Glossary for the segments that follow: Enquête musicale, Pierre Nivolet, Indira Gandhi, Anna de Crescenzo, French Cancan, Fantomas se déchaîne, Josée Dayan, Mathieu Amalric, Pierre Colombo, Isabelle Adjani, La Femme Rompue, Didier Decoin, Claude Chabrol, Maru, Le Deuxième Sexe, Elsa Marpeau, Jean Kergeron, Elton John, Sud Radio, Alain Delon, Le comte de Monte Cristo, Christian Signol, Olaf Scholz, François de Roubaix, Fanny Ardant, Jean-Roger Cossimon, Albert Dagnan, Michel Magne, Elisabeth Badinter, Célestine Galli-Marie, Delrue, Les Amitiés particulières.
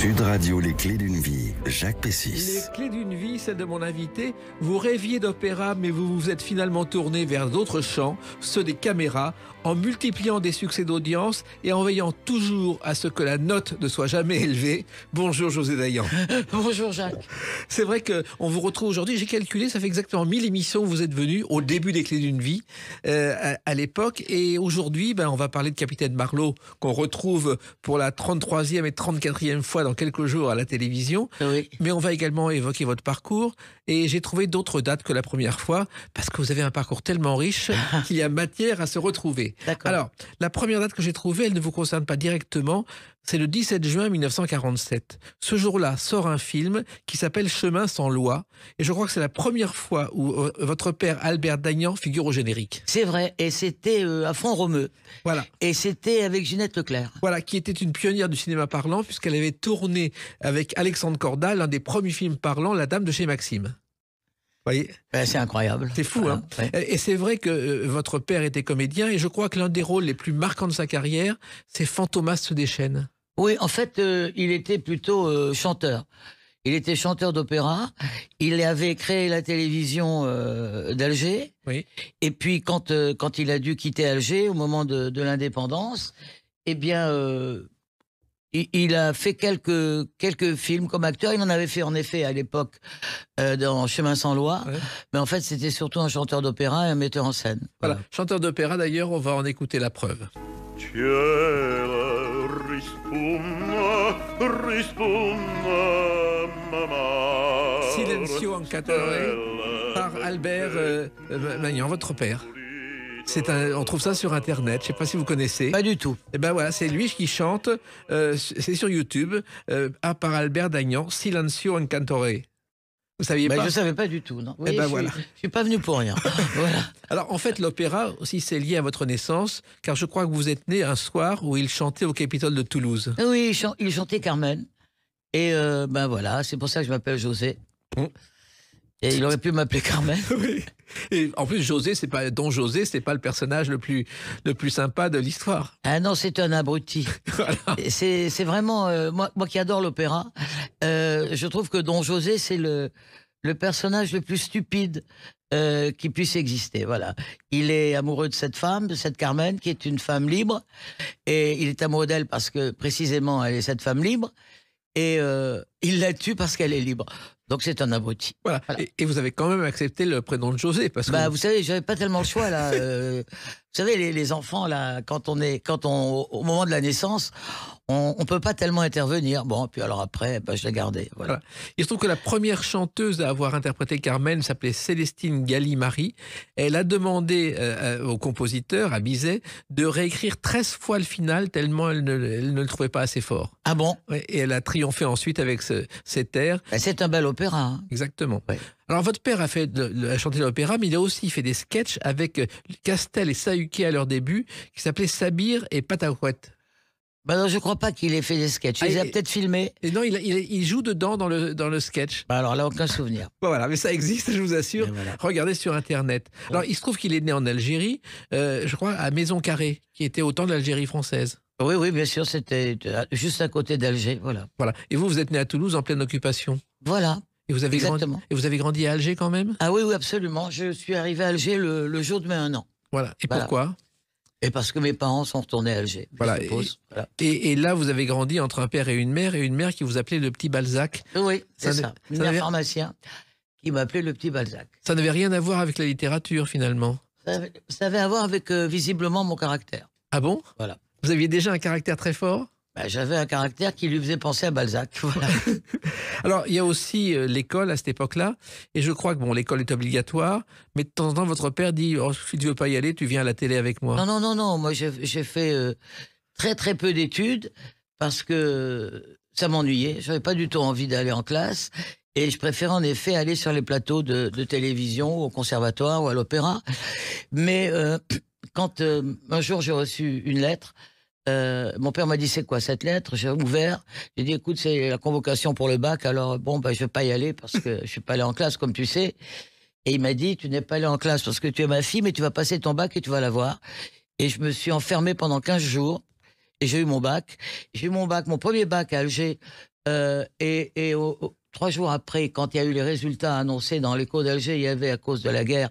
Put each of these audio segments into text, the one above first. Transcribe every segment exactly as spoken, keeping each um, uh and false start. Sud Radio, les clés d'une vie, Jacques Pessis. Les clés d'une vie, celle de mon invité. Vous rêviez d'opéra, mais vous vous êtes finalement tourné vers d'autres champs, ceux des caméras, en multipliant des succès d'audience et en veillant toujours à ce que la note ne soit jamais élevée. Bonjour Josée Dayan. Bonjour Jacques. C'est vrai qu'on vous retrouve aujourd'hui, j'ai calculé, ça fait exactement mille émissions où vous êtes venu au début des clés d'une vie, euh, à, à l'époque. Et aujourd'hui, ben, on va parler de Capitaine Marleau, qu'on retrouve pour la trente-troisième et trente-quatrième fois dans quelques jours à la télévision. Oui. Mais on va également évoquer votre parcours. Et j'ai trouvé d'autres dates que la première fois, parce que vous avez un parcours tellement riche qu'il y a matière à se retrouver. Alors, la première date que j'ai trouvée, elle ne vous concerne pas directement, c'est le dix-sept juin mille neuf cent quarante-sept. Ce jour-là sort un film qui s'appelle Chemin sans loi, et je crois que c'est la première fois où euh, votre père Albert Dagnan figure au générique. C'est vrai, et c'était euh, à Font-Romeu. Voilà. Et c'était avec Ginette Leclerc. Voilà, qui était une pionnière du cinéma parlant, puisqu'elle avait tourné avec Alexandre Cordal, l'un des premiers films parlants, La Dame de chez Maxime. C'est incroyable. C'est fou, voilà, hein, ouais. Et c'est vrai que euh, votre père était comédien, et je crois que l'un des rôles les plus marquants de sa carrière, c'est Fantomas se déchaîne. Oui, en fait, euh, il était plutôt euh, chanteur. Il était chanteur d'opéra. Il avait créé la télévision euh, d'Alger. Oui. Et puis, quand, euh, quand il a dû quitter Alger, au moment de, de l'indépendance, eh bien... Euh, il a fait quelques, quelques films comme acteur. Il en avait fait, en effet, à l'époque, euh, dans Chemin sans loi. Ouais. Mais en fait, c'était surtout un chanteur d'opéra et un metteur en scène. Voilà. Voilà. Chanteur d'opéra, d'ailleurs, on va en écouter la preuve. Silencio Ancatore par Albert euh, Magnan, votre père. Un, on trouve ça sur Internet, je ne sais pas si vous connaissez. Pas du tout. Et ben voilà, c'est lui qui chante, euh, c'est sur YouTube, euh, à part Albert Dagnan, Silencio Ancatore. Vous saviez bah, pas? Je ne savais pas du tout, non. Oui, et ben je voilà. Suis, je suis pas venu pour rien. Voilà. Alors en fait, l'opéra aussi, c'est lié à votre naissance, car je crois que vous êtes né un soir où il chantait au Capitole de Toulouse. Oui, il chantait Carmen. Et euh, ben voilà, c'est pour ça que je m'appelle José. Hum. Et il aurait pu m'appeler Carmen. Oui. Et en plus, José, c'est pas Don José, c'est pas le personnage le plus le plus sympa de l'histoire. Ah non, c'est un abruti. Voilà. C'est c'est vraiment euh, moi moi qui adore l'opéra, euh, je trouve que Don José c'est le le personnage le plus stupide euh, qui puisse exister. Voilà. Il est amoureux de cette femme, de cette Carmen, qui est une femme libre, et il est amoureux d'elle parce que précisément elle est cette femme libre, et euh, il la tue parce qu'elle est libre. Donc c'est un abruti. Voilà. Voilà. Et, et vous avez quand même accepté le prénom de José parce que bah, vous savez, j'avais pas tellement le choix là. euh, vous savez, les, les enfants là, quand on est, quand on, au moment de la naissance, on, on peut pas tellement intervenir. Bon, puis alors après, bah, je l'ai gardé. Voilà. Voilà. Il se trouve que la première chanteuse à avoir interprété Carmen s'appelait Célestine Galli-Marie. Elle a demandé euh, au compositeur, à Bizet, de réécrire treize fois le final tellement elle ne, elle ne le trouvait pas assez fort. Ah bon? Et elle a triomphé ensuite avec ce, cet air. Bah, c'est un bel opéra. Exactement. Ouais. Alors, votre père a, fait de, de, a chanté l'opéra, mais il a aussi fait des sketchs avec Castel et Sahuki à leur début, qui s'appelaient Sabir et Patacouette. Bah non, je ne crois pas qu'il ait fait des sketchs. Ah, il les a peut-être filmés. Et non, il, il, il joue dedans dans le, dans le sketch. Bah alors là, aucun souvenir. Bon, voilà, mais ça existe, je vous assure. Voilà. Regardez sur Internet. Ouais. Alors, il se trouve qu'il est né en Algérie, euh, je crois, à Maison Carrée, qui était au temps de l'Algérie française. Oui, oui, bien sûr, c'était juste à côté d'Alger. Voilà. Voilà. Et vous, vous êtes né à Toulouse en pleine occupation. Voilà. Et vous, avez grandi, et vous avez grandi à Alger quand même? Ah oui, oui, absolument. Je suis arrivé à Alger le, le jour de mes un an. Voilà. Et voilà. Pourquoi? Et parce que mes parents sont retournés à Alger. Voilà. Et, voilà. Et, et là, vous avez grandi entre un père et une mère, et une mère qui vous appelait le petit Balzac. Oui, c'est ça. Un avait... pharmacien qui m'appelait le petit Balzac. Ça n'avait rien à voir avec la littérature finalement? Ça avait, ça avait à voir avec euh, visiblement mon caractère. Ah bon? Voilà. Vous aviez déjà un caractère très fort? J'avais un caractère qui lui faisait penser à Balzac. Voilà. Alors, il y a aussi euh, l'école à cette époque-là. Et je crois que bon, l'école est obligatoire. Mais de temps en temps, votre père dit oh, si tu veux pas y aller, tu viens à la télé avec moi. Non, non, non, non. Moi, j'ai fait euh, très, très peu d'études parce que ça m'ennuyait. Je n'avais pas du tout envie d'aller en classe. Et je préfère en effet aller sur les plateaux de, de télévision, au conservatoire ou à l'opéra. Mais euh, quand euh, un jour, j'ai reçu une lettre. Euh, mon père m'a dit c'est quoi cette lettre? J'ai ouvert, j'ai dit écoute c'est la convocation pour le bac, alors bon ben je vais pas y aller parce que je suis pas allé en classe comme tu sais. Et il m'a dit tu n'es pas allé en classe parce que tu es ma fille mais tu vas passer ton bac et tu vas l'avoir. Et je me suis enfermé pendant quinze jours et j'ai eu mon bac. J'ai eu mon bac, mon premier bac à Alger Euh, et et au, au, trois jours après, quand il y a eu les résultats annoncés dans l'écho d'Alger, il y avait, à cause de la guerre,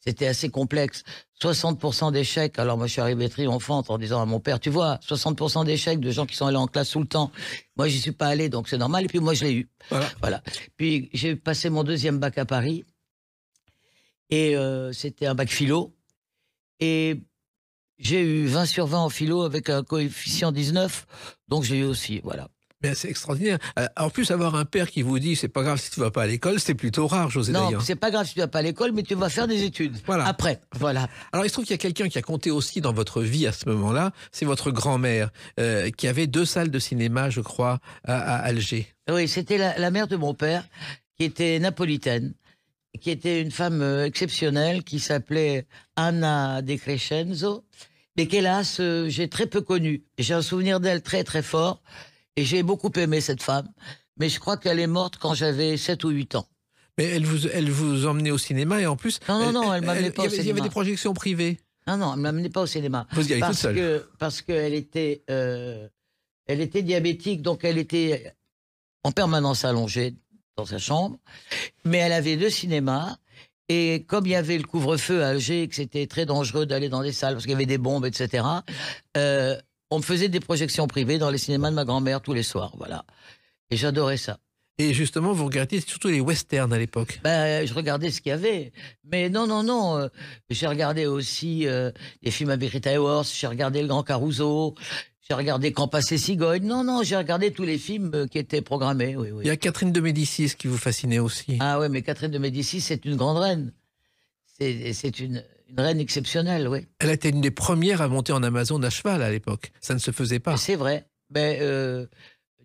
c'était assez complexe, soixante pour cent d'échecs. Alors moi, je suis arrivée triomphante en disant à mon père, tu vois, soixante pour cent d'échecs de gens qui sont allés en classe tout le temps. Moi, j'y suis pas allée, donc c'est normal. Et puis moi, je l'ai eu. Voilà. voilà. Puis j'ai passé mon deuxième bac à Paris. Et euh, c'était un bac philo. Et j'ai eu vingt sur vingt en philo avec un coefficient dix-neuf. Donc j'ai eu aussi, voilà. Mais c'est extraordinaire. En plus, avoir un père qui vous dit, c'est pas grave si tu vas pas à l'école, c'est plutôt rare, Josée Dayan. Non, c'est pas grave si tu vas pas à l'école, mais tu vas faire des études. Voilà. Après, voilà. Alors, il se trouve qu'il y a quelqu'un qui a compté aussi dans votre vie à ce moment-là, c'est votre grand-mère, euh, qui avait deux salles de cinéma, je crois, à, à Alger. Oui, c'était la, la mère de mon père, qui était napolitaine, qui était une femme exceptionnelle, qui s'appelait Anna de Crescenzo, mais qu'hélas, euh, j'ai très peu connue. J'ai un souvenir d'elle très, très fort. Et j'ai beaucoup aimé cette femme, mais je crois qu'elle est morte quand j'avais sept ou huit ans. Mais elle vous, elle vous emmenait au cinéma et en plus... Non, non, non, elle ne m'amenait pas au cinéma. Il y avait des projections privées. Non, non, elle ne m'amenait pas au cinéma. Vous y allez toute seule. Parce qu'elle était, euh, elle était diabétique, donc elle était en permanence allongée dans sa chambre. Mais elle avait deux cinémas. Et comme il y avait le couvre-feu à Alger, et que c'était très dangereux d'aller dans les salles, parce qu'il y avait des bombes, et cetera, euh, on me faisait des projections privées dans les cinémas de ma grand-mère tous les soirs, voilà. Et j'adorais ça. Et justement, vous regardiez surtout les westerns à l'époque. Ben, je regardais ce qu'il y avait. Mais non, non, non. Euh, j'ai regardé aussi euh, les films avec Rita Hayworth, j'ai regardé Le Grand Caruso, j'ai regardé Quand passait Cigogne. Non, non, j'ai regardé tous les films qui étaient programmés, oui, oui. Il y a Catherine de Médicis qui vous fascinait aussi. Ah oui, mais Catherine de Médicis, c'est une grande reine. C'est une... Une reine exceptionnelle, oui. Elle était une des premières à monter en Amazon à cheval à l'époque. Ça ne se faisait pas. C'est vrai. Mais euh,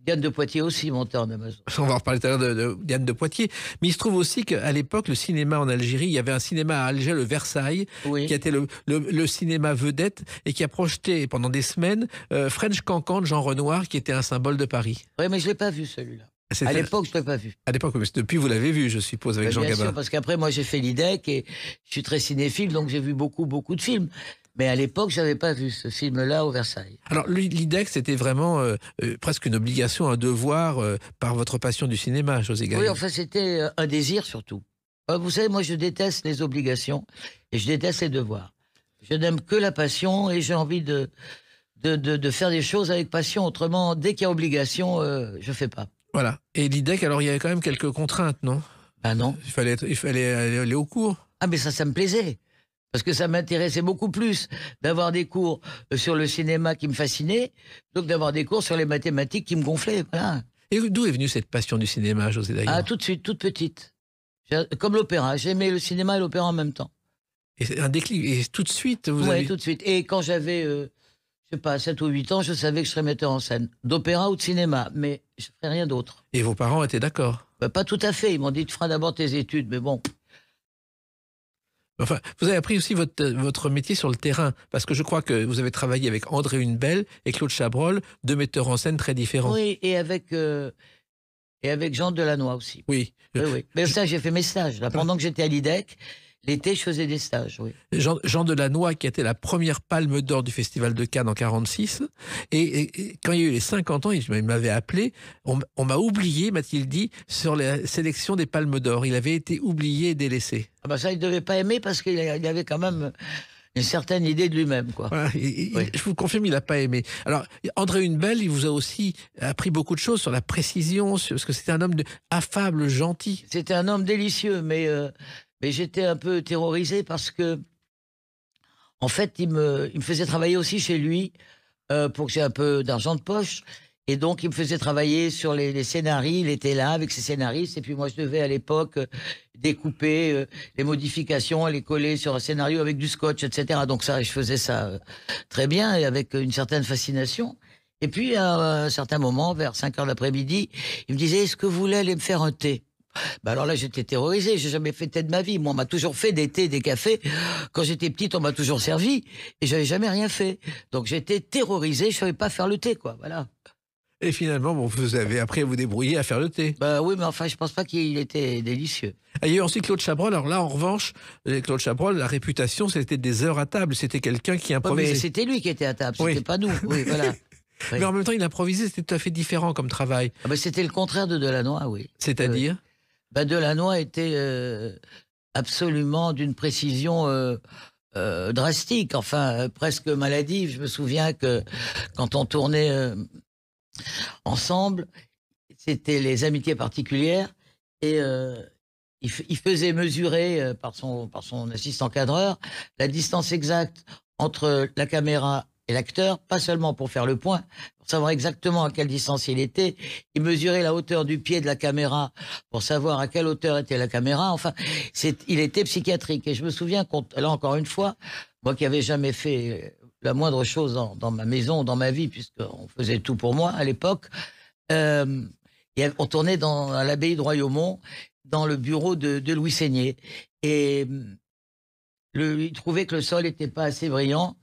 Diane de Poitiers aussi montait en Amazon. On va reparler tout à l'heure de, de Diane de Poitiers. Mais il se trouve aussi qu'à l'époque, le cinéma en Algérie, il y avait un cinéma à Alger, le Versailles, oui. qui était le, le, le cinéma vedette et qui a projeté pendant des semaines euh, French Cancan de Jean Renoir, qui était un symbole de Paris. Oui, mais je ne l'ai pas vu celui-là. À l'époque, je ne l'ai pas vu. À l'époque, mais depuis, vous l'avez vu, je suppose, avec Jean Gabin. Bien sûr, parce qu'après, moi, j'ai fait l'IDEC et je suis très cinéphile, donc j'ai vu beaucoup, beaucoup de films. Mais à l'époque, je n'avais pas vu ce film-là au Versailles. Alors, l'IDEC, c'était vraiment euh, euh, presque une obligation, un devoir euh, par votre passion du cinéma, Josée Dayan. Oui, enfin, c'était un désir, surtout. Euh, vous savez, moi, je déteste les obligations et je déteste les devoirs. Je n'aime que la passion et j'ai envie de, de, de, de faire des choses avec passion. Autrement, dès qu'il y a obligation, euh, je ne fais pas. Voilà. Et l'IDEC, alors il y avait quand même quelques contraintes, non? Ah non. Il fallait, être, il fallait aller, aller au cours. Ah mais ça, ça me plaisait. Parce que ça m'intéressait beaucoup plus d'avoir des cours sur le cinéma qui me fascinaient, donc d'avoir des cours sur les mathématiques qui me gonflaient. Voilà. Et d'où est venue cette passion du cinéma, Josée Dayan? Ah, tout de suite, toute petite. Comme l'opéra, j'aimais le cinéma et l'opéra en même temps. Et un déclic, et tout de suite vous Oui, avez... tout de suite. Et quand j'avais... Euh... Je sais pas, sept ou huit ans, je savais que je serais metteur en scène, d'opéra ou de cinéma, mais je ne ferais rien d'autre. Et vos parents étaient d'accord? Ben, pas tout à fait, ils m'ont dit, tu feras d'abord tes études, mais bon. Enfin, vous avez appris aussi votre, votre métier sur le terrain, parce que je crois que vous avez travaillé avec André Hunebelle et Claude Chabrol, deux metteurs en scène très différents. Oui, et avec... Euh... Et avec Jean Delannoy aussi. Oui. Oui, oui. Mais ça, j'ai fait mes stages. Là, pendant que j'étais à l'IDEC, l'été, je faisais des stages, oui. Jean, Jean Delannoy, qui était la première palme d'or du Festival de Cannes en mille neuf cent quarante-six. Et, et, et quand il y a eu les cinquante ans, il, il m'avait appelé. On, on m'a oublié, m'a-t-il dit, sur la sélection des palmes d'or. Il avait été oublié et délaissé. Ah ben ça, il ne devait pas aimer parce qu'il avait quand même... une certaine idée de lui-même, quoi. Voilà, il, oui. Je vous confirme, il n'a pas aimé. Alors, André Hunebelle, il vous a aussi appris beaucoup de choses sur la précision, sur, parce que c'était un homme de, affable, gentil. C'était un homme délicieux, mais, euh, mais j'étais un peu terrorisé parce que, en fait, il me, il me faisait travailler aussi chez lui euh, pour que j'ai un peu d'argent de poche. Et donc, il me faisait travailler sur les, les scénarios. Il était là avec ses scénaristes. Et puis, moi, je devais, à l'époque, découper euh, les modifications, les coller sur un scénario avec du scotch, et cetera. Donc, ça, je faisais ça euh, très bien et avec une certaine fascination. Et puis, à un certain moment, vers cinq heures de l'après-midi, il me disait, est-ce que vous voulez aller me faire un thé? Ben alors là, j'étais terrorisé, j'ai jamais fait de thé de ma vie. Moi, on m'a toujours fait des thés, des cafés. Quand j'étais petite, on m'a toujours servi et j'avais jamais rien fait. Donc, j'étais terrorisé, je savais pas faire le thé, quoi. Voilà. Et finalement, bon, vous avez appris à vous débrouiller, à faire le thé. Bah oui, mais enfin, je ne pense pas qu'il était délicieux. Et il y a eu ensuite Claude Chabrol. Alors là, en revanche, Claude Chabrol, la réputation, c'était des heures à table. C'était quelqu'un qui improvisait. Ouais, mais c'était lui qui était à table, c'était oui. pas nous. Oui, voilà. Oui. Mais en même temps, il improvisait, c'était tout à fait différent comme travail. Ah bah c'était le contraire de Delannoy, oui. C'est-à-dire euh, bah Delannoy était euh, absolument d'une précision euh, euh, drastique, enfin euh, presque maladive. Je me souviens que quand on tournait euh, ensemble, c'était Les Amitiés particulières, et euh, il, il faisait mesurer euh, par son, par son assistant-cadreur la distance exacte entre la caméra et l'acteur, pas seulement pour faire le point, pour savoir exactement à quelle distance il était. Il mesurait la hauteur du pied de la caméra pour savoir à quelle hauteur était la caméra. Enfin, c'est, il était psychiatrique. Et je me souviens, là encore une fois, moi qui n'avais jamais fait la moindre chose dans, dans ma maison, dans ma vie, puisqu'on faisait tout pour moi à l'époque, euh, on tournait dans, à l'abbaye de Royaumont, dans le bureau de, de Louis Seigné. Et le, il trouvait que le sol n'était pas assez brillant.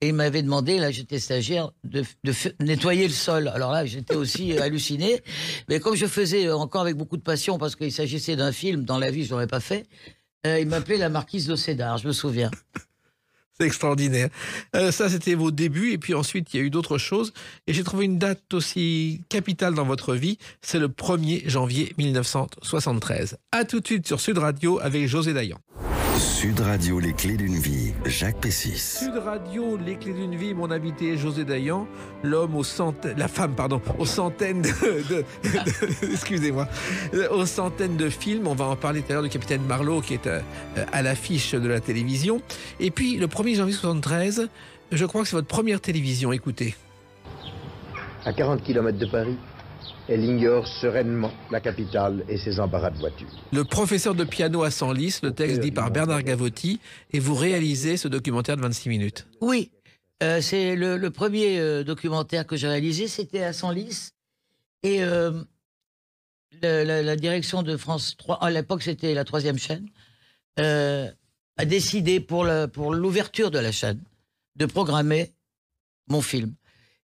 Et il m'avait demandé, là j'étais stagiaire, de, de nettoyer le sol. Alors là j'étais aussi halluciné, mais comme je faisais encore avec beaucoup de passion, parce qu'il s'agissait d'un film, dans la vie je l'aurais pas fait, euh, il m'appelait la marquise de Sédar, je me souviens. C'est extraordinaire. Euh, ça c'était vos débuts, et puis ensuite il y a eu d'autres choses, et j'ai trouvé une date aussi capitale dans votre vie, c'est le premier janvier mille neuf cent soixante-treize. A tout de suite sur Sud Radio avec Josée Dayan. Sud Radio, les clés d'une vie, Jacques Pessis. Sud Radio, les clés d'une vie, mon invité Josée Dayan, l'homme aux centaines, la femme, pardon, aux centaines de, de, de excusez-moi, aux centaines de films. On va en parler tout à l'heure du Capitaine Marleau qui est à, à l'affiche de la télévision. Et puis le premier janvier soixante-treize, je crois que c'est votre première télévision. Écoutez. À quarante kilomètres de Paris. Elle ignore sereinement la capitale et ses embarras de voiture. Le professeur de piano à Senlis, le texte dit par Bernard Gavoty, et vous réalisez ce documentaire de vingt-six minutes. Oui, euh, c'est le, le premier euh, documentaire que j'ai réalisé, c'était à Senlis. Et euh, le, la, la direction de France trois, à l'époque c'était la troisième chaîne, euh, a décidé pour l'ouverture de la chaîne de programmer mon film.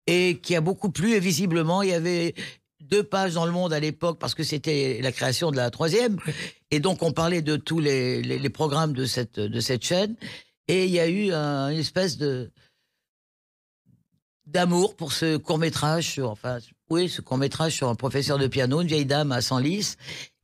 Et qui a beaucoup plu, et visiblement il y avait deux pages dans Le Monde à l'époque, parce que c'était la création de la troisième. Et donc, on parlait de tous les, les, les programmes de cette, de cette chaîne. Et il y a eu un, une espèce de d'amour pour ce court-métrage sur, enfin, oui, ce court-métrage sur un professeur de piano, une vieille dame à Senlis.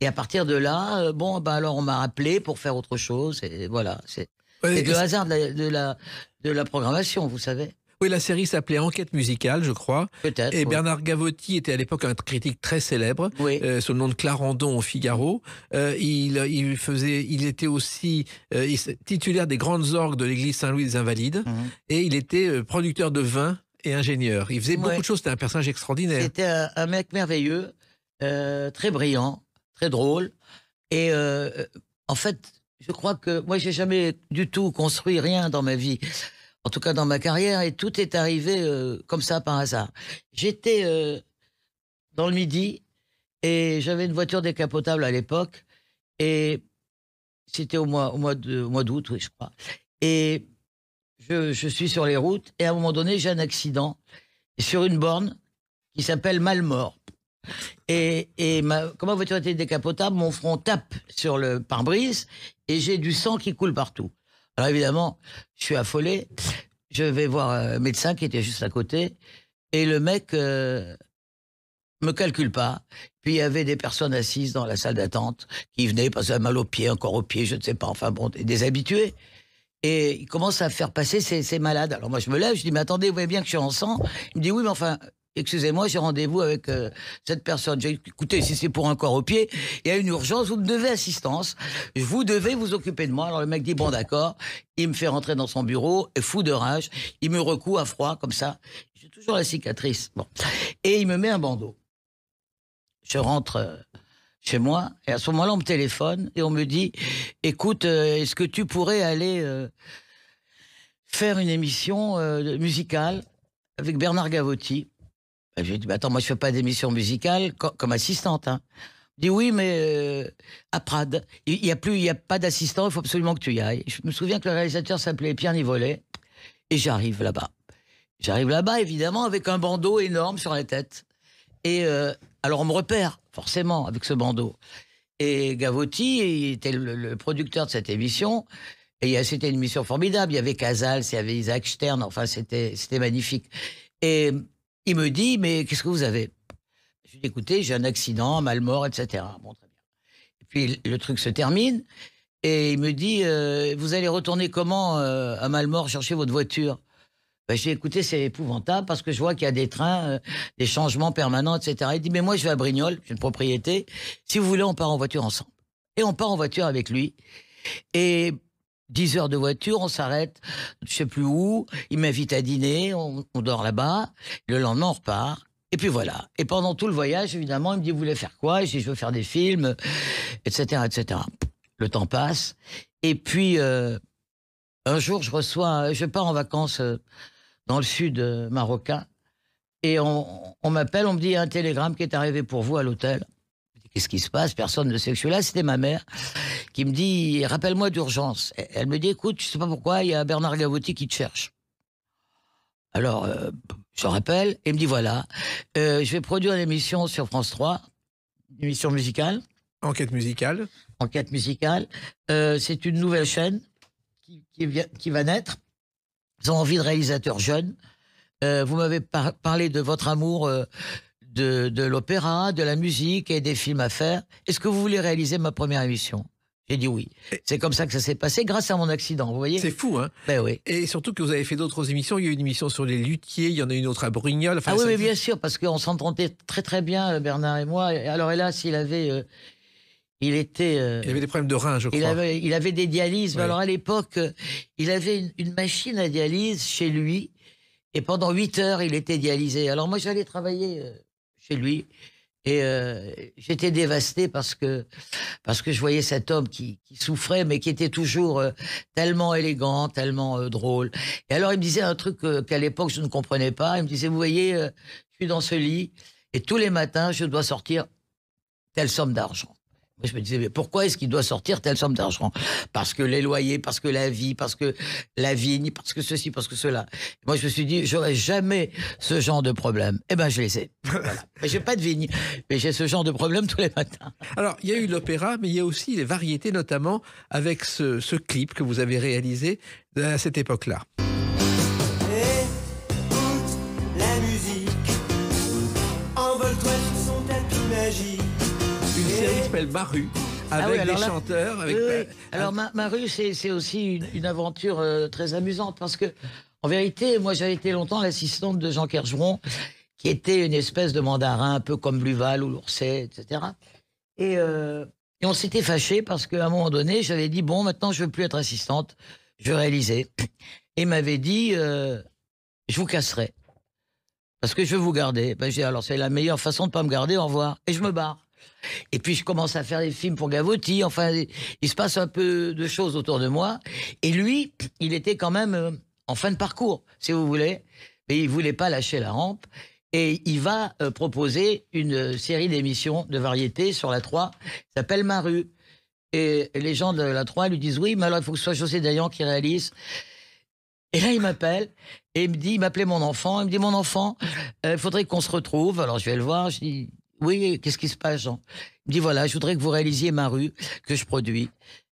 Et à partir de là, bon, ben alors, on m'a appelé pour faire autre chose. Et voilà. C'est ouais, le hasard de la, de, la, de la programmation, vous savez. Oui, la série s'appelait Enquête musicale, je crois. Peut-être. Et oui. Bernard Gavoty était à l'époque un critique très célèbre, oui. euh, sous le nom de Clarendon au Figaro. Euh, il, il, faisait, il était aussi euh, il, titulaire des grandes orgues de l'église Saint-Louis des Invalides, mmh. et il était euh, producteur de vin et ingénieur. Il faisait ouais. beaucoup de choses, c'était un personnage extraordinaire. C'était un, un mec merveilleux, euh, très brillant, très drôle. Et euh, en fait, je crois que moi, j'ai jamais du tout construit rien dans ma vie. En tout cas dans ma carrière, et tout est arrivé euh, comme ça, par hasard. J'étais euh, dans le Midi, et j'avais une voiture décapotable à l'époque, et c'était au mois, au mois de, au mois d'août, oui, je crois. Et je, je suis sur les routes, et à un moment donné, j'ai un accident sur une borne qui s'appelle Malemort. Et, et ma, comme ma voiture était décapotable, mon front tape sur le pare-brise, et j'ai du sang qui coule partout. Alors évidemment, je suis affolé, je vais voir un médecin qui était juste à côté, et le mec euh, me calcule pas. Puis il y avait des personnes assises dans la salle d'attente qui venaient parce qu'elles avaient mal aux pieds, encore aux pieds, je ne sais pas, enfin bon, des habitués. Et il commence à faire passer ces, ces malades. Alors moi je me lève, je dis mais attendez, vous voyez bien que je suis en sang. Il me dit oui mais enfin, excusez-moi, j'ai rendez-vous avec euh, cette personne. J'ai dit écoutez, si c'est pour un corps au pied, il y a une urgence, vous me devez assistance, vous devez vous occuper de moi. Alors le mec dit bon d'accord, il me fait rentrer dans son bureau, et fou de rage, il me recoue à froid comme ça. J'ai toujours la cicatrice. Bon. Et il me met un bandeau. Je rentre euh, chez moi, et à ce moment-là on me téléphone et on me dit écoute, euh, est-ce que tu pourrais aller euh, faire une émission euh, musicale avec Bernard Gavoty? Je lui ai dit, bah attends, moi je fais pas d'émission musicale co comme assistante. Hein. Il dit, oui, mais euh, à Prades, il n'y a, a pas d'assistant, il faut absolument que tu y ailles. Je me souviens que le réalisateur s'appelait Pierre Nivolet, et j'arrive là-bas. J'arrive là-bas, évidemment, avec un bandeau énorme sur la tête. Et euh, alors on me repère, forcément, avec ce bandeau. Et Gavoty, il était le, le producteur de cette émission, et c'était une émission formidable. Il y avait Casals, il y avait Isaac Stern, enfin c'était magnifique. Et... Il me dit, mais qu'est-ce que vous avez? Je lui dis, écoutez, j'ai un accident, Malemort, et cetera. Bon, très bien. Et puis le truc se termine, et il me dit, euh, vous allez retourner comment euh, à Malemort chercher votre voiture? Ben, j'ai écouté, c'est épouvantable parce que je vois qu'il y a des trains, euh, des changements permanents, et cetera. Il dit, mais moi, je vais à Brignoles, j'ai une propriété. Si vous voulez, on part en voiture ensemble. Et on part en voiture avec lui. Et dix heures de voiture, on s'arrête, je sais plus où. Il m'invite à dîner, on, on dort là-bas. Le lendemain, on repart. Et puis voilà. Et pendant tout le voyage, évidemment, il me dit, vous voulez faire quoi? Je dis, je veux faire des films, et cetera, et cetera. Le temps passe. Et puis, euh, un jour, je reçois, je pars en vacances euh, dans le sud euh, marocain, et on, on m'appelle, on me dit, il y a un télégramme qui est arrivé pour vous à l'hôtel. Qu'est-ce qui se passe? Personne ne sait que je suis là. C'était ma mère qui me dit, rappelle-moi d'urgence. Elle me dit, écoute, je ne sais pas pourquoi, il y a Bernard Gavoty qui te cherche. Alors, euh, je rappelle, et me dit, voilà, euh, je vais produire une émission sur France trois, une émission musicale. Enquête musicale. Enquête musicale. Euh, c'est une nouvelle chaîne qui, qui, vient, qui va naître. Ils ont envie de réalisateurs jeunes. Euh, vous m'avez par parlé de votre amour euh, de, de l'opéra, de la musique et des films à faire. Est-ce que vous voulez réaliser ma première émission? J'ai dit oui. C'est comme ça que ça s'est passé, grâce à mon accident, vous voyez. C'est fou, hein? Ben oui. Et surtout que vous avez fait d'autres émissions. Il y a eu une émission sur les luthiers, il y en a une autre à Brignoles. Enfin, ah oui, mais bien sûr, parce qu'on s'entendait très très bien, Bernard et moi. Alors hélas, il avait... Euh, Il était. Euh, il avait des problèmes de reins, je crois. Il avait, il avait des dialyses. Ouais. Alors à l'époque, il avait une, une machine à dialyse chez lui, et pendant huit heures, il était dialysé. Alors moi, j'allais travailler chez lui, et euh, j'étais dévasté parce que parce que je voyais cet homme qui, qui souffrait, mais qui était toujours euh, tellement élégant, tellement euh, drôle. Et alors il me disait un truc euh, qu'à l'époque je ne comprenais pas. Il me disait, vous voyez, euh, je suis dans ce lit, et tous les matins, je dois sortir telle somme d'argent. Je me disais, mais pourquoi est-ce qu'il doit sortir telle somme d'argent? Parce que les loyers, parce que la vie, parce que la vigne, parce que ceci, parce que cela. Moi, je me suis dit, j'aurais jamais ce genre de problème. Eh bien, je les ai. Voilà. J'ai pas de vigne, mais j'ai ce genre de problème tous les matins. Alors, il y a eu l'opéra, mais il y a aussi les variétés, notamment avec ce, ce clip que vous avez réalisé à cette époque-là. Écoute la musique, envole-toi sur son tapis magique. Une série qui s'appelle Maru, avec ah oui, alors des là, chanteurs. Avec... Oui, alors ma, Maru, c'est aussi une, une aventure euh, très amusante, parce que, en vérité, moi j'avais été longtemps l'assistante de Jean Kergeron, qui était une espèce de mandarin, un peu comme Bluval ou l'Ourset, et cetera. Et, euh, et on s'était fâchés, parce qu'à un moment donné, j'avais dit, bon, maintenant je ne veux plus être assistante, je vais réaliser. Et il m'avait dit, euh, je vous casserai, parce que je vais vous garder. Ben, j'ai dit, alors c'est la meilleure façon de ne pas me garder, au revoir. Et je me barre. Et puis je commence à faire des films pour Gavoty. Enfin, il se passe un peu de choses autour de moi. Et lui, il était quand même en fin de parcours, si vous voulez. Mais il ne voulait pas lâcher la rampe. Et il va proposer une série d'émissions de variété sur la trois, qui s'appelle Maru. Et les gens de la trois lui disent, oui, mais alors il faut que ce soit Josée Dayan qui réalise. Et là, il m'appelle et il me dit, il m'appelait mon enfant. Il me dit, mon enfant, il euh, faudrait qu'on se retrouve. Alors je vais le voir, je dis... Oui, qu'est-ce qui se passe, Jean? Il me dit, voilà, je voudrais que vous réalisiez Maru, que je produis.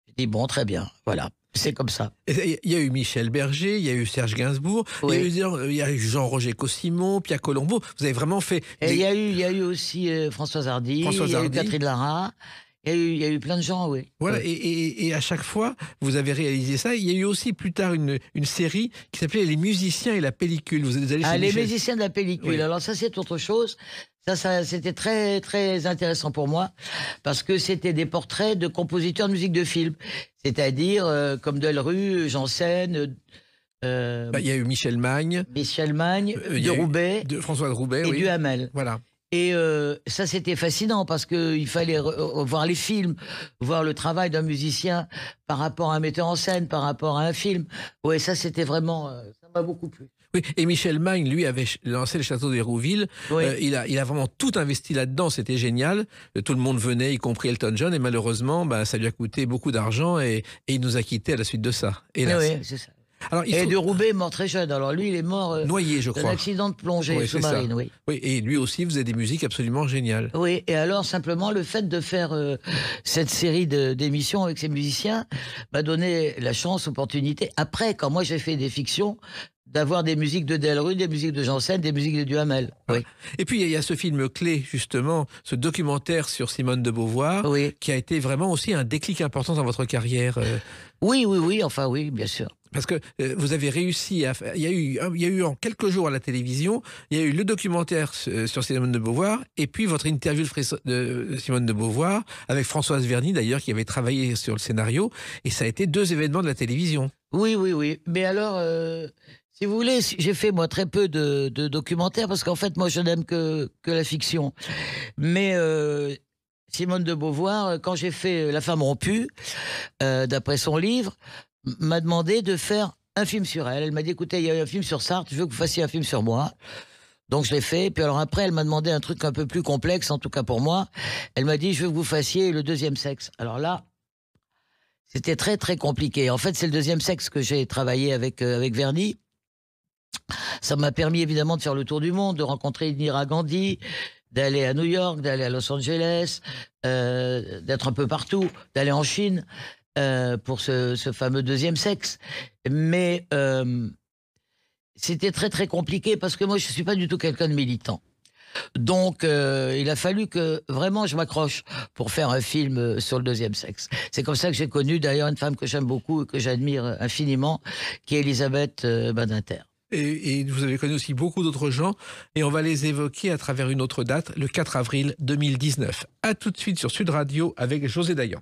Je dis, bon, très bien, voilà, c'est comme ça. Il y a eu Michel Berger, il y a eu Serge Gainsbourg, oui. il, y a eu, il y a eu Jean-Roger Cossimon, Pierre Colombo, vous avez vraiment fait... Des... Et il y a eu, il y a eu aussi euh, Françoise Hardy, Françoise il y a eu Hardy. Catherine Lara, il y, eu, il y a eu plein de gens, oui. Voilà, ouais. et, et, et à chaque fois, vous avez réalisé ça. Il y a eu aussi plus tard une, une série qui s'appelait Les musiciens et la pellicule. Vous allez chez ah, Michel. Les musiciens de la pellicule, oui. Alors ça c'est autre chose. Ça, ça c'était très, très intéressant pour moi, parce que c'était des portraits de compositeurs de musique de film, c'est-à-dire euh, comme Delrue, Janssen... Euh, bah, il y a eu Michel Magne. Michel Magne, euh, de Roubaix. De François de Roubaix, et oui. Duhamel. Voilà. Et euh, ça, c'était fascinant, parce qu'il fallait voir les films, voir le travail d'un musicien par rapport à un metteur en scène, par rapport à un film. Oui, ça, c'était vraiment... Ça m'a beaucoup plu. Oui, et Michel Magne, lui, avait lancé le château d'Hérouville. Oui. Euh, il, a, il a vraiment tout investi là-dedans, c'était génial. Tout le monde venait, y compris Elton John, et malheureusement, bah, ça lui a coûté beaucoup d'argent et, et il nous a quittés à la suite de ça. Et là, oui, c'est ça. Alors, il et faut... de Roubaix est mort très jeune. Alors lui, il est mort euh, noyé, je crois. D'un accident de plongée oui, sous-marine, oui. Oui, et lui aussi faisait des musiques absolument géniales. Oui, et alors simplement le fait de faire euh, cette série d'émissions avec ces musiciens m'a donné la chance, l'opportunité. Après, quand moi j'ai fait des fictions, d'avoir des musiques de Delrue, des musiques de Janssen, des musiques de Duhamel. Oui. Et puis il y a ce film clé, justement, ce documentaire sur Simone de Beauvoir, oui, qui a été vraiment aussi un déclic important dans votre carrière. Oui, oui, oui, enfin oui, bien sûr. Parce que euh, vous avez réussi à... Il y, a eu, il y a eu en quelques jours à la télévision, il y a eu le documentaire sur Simone de Beauvoir, et puis votre interview de Simone de Beauvoir, avec Françoise Verny d'ailleurs, qui avait travaillé sur le scénario, et ça a été deux événements de la télévision. Oui, oui, oui. Mais alors, euh, si vous voulez, j'ai fait moi très peu de, de documentaires, parce qu'en fait, moi je n'aime que, que la fiction. Mais... Euh, Simone de Beauvoir, quand j'ai fait La femme rompue, euh, d'après son livre, m'a demandé de faire un film sur elle. Elle m'a dit, écoutez, il y a eu un film sur Sartre, je veux que vous fassiez un film sur moi. Donc je l'ai fait. Puis alors après, elle m'a demandé un truc un peu plus complexe, en tout cas pour moi. Elle m'a dit, je veux que vous fassiez Le Deuxième Sexe. Alors là, c'était très très compliqué. En fait, c'est Le Deuxième Sexe que j'ai travaillé avec, euh, avec Verny. Ça m'a permis évidemment de faire le tour du monde, de rencontrer Indira Gandhi, d'aller à New York, d'aller à Los Angeles, euh, d'être un peu partout, d'aller en Chine euh, pour ce, ce fameux Deuxième Sexe. Mais euh, c'était très très compliqué parce que moi je ne suis pas du tout quelqu'un de militant. Donc euh, il a fallu que vraiment je m'accroche pour faire un film sur le Deuxième Sexe. C'est comme ça que j'ai connu d'ailleurs une femme que j'aime beaucoup et que j'admire infiniment, qui est Elisabeth Badinter. Et, et vous avez connu aussi beaucoup d'autres gens, et on va les évoquer à travers une autre date, le quatre avril deux mille dix-neuf. A tout de suite sur Sud Radio avec Josée Dayan.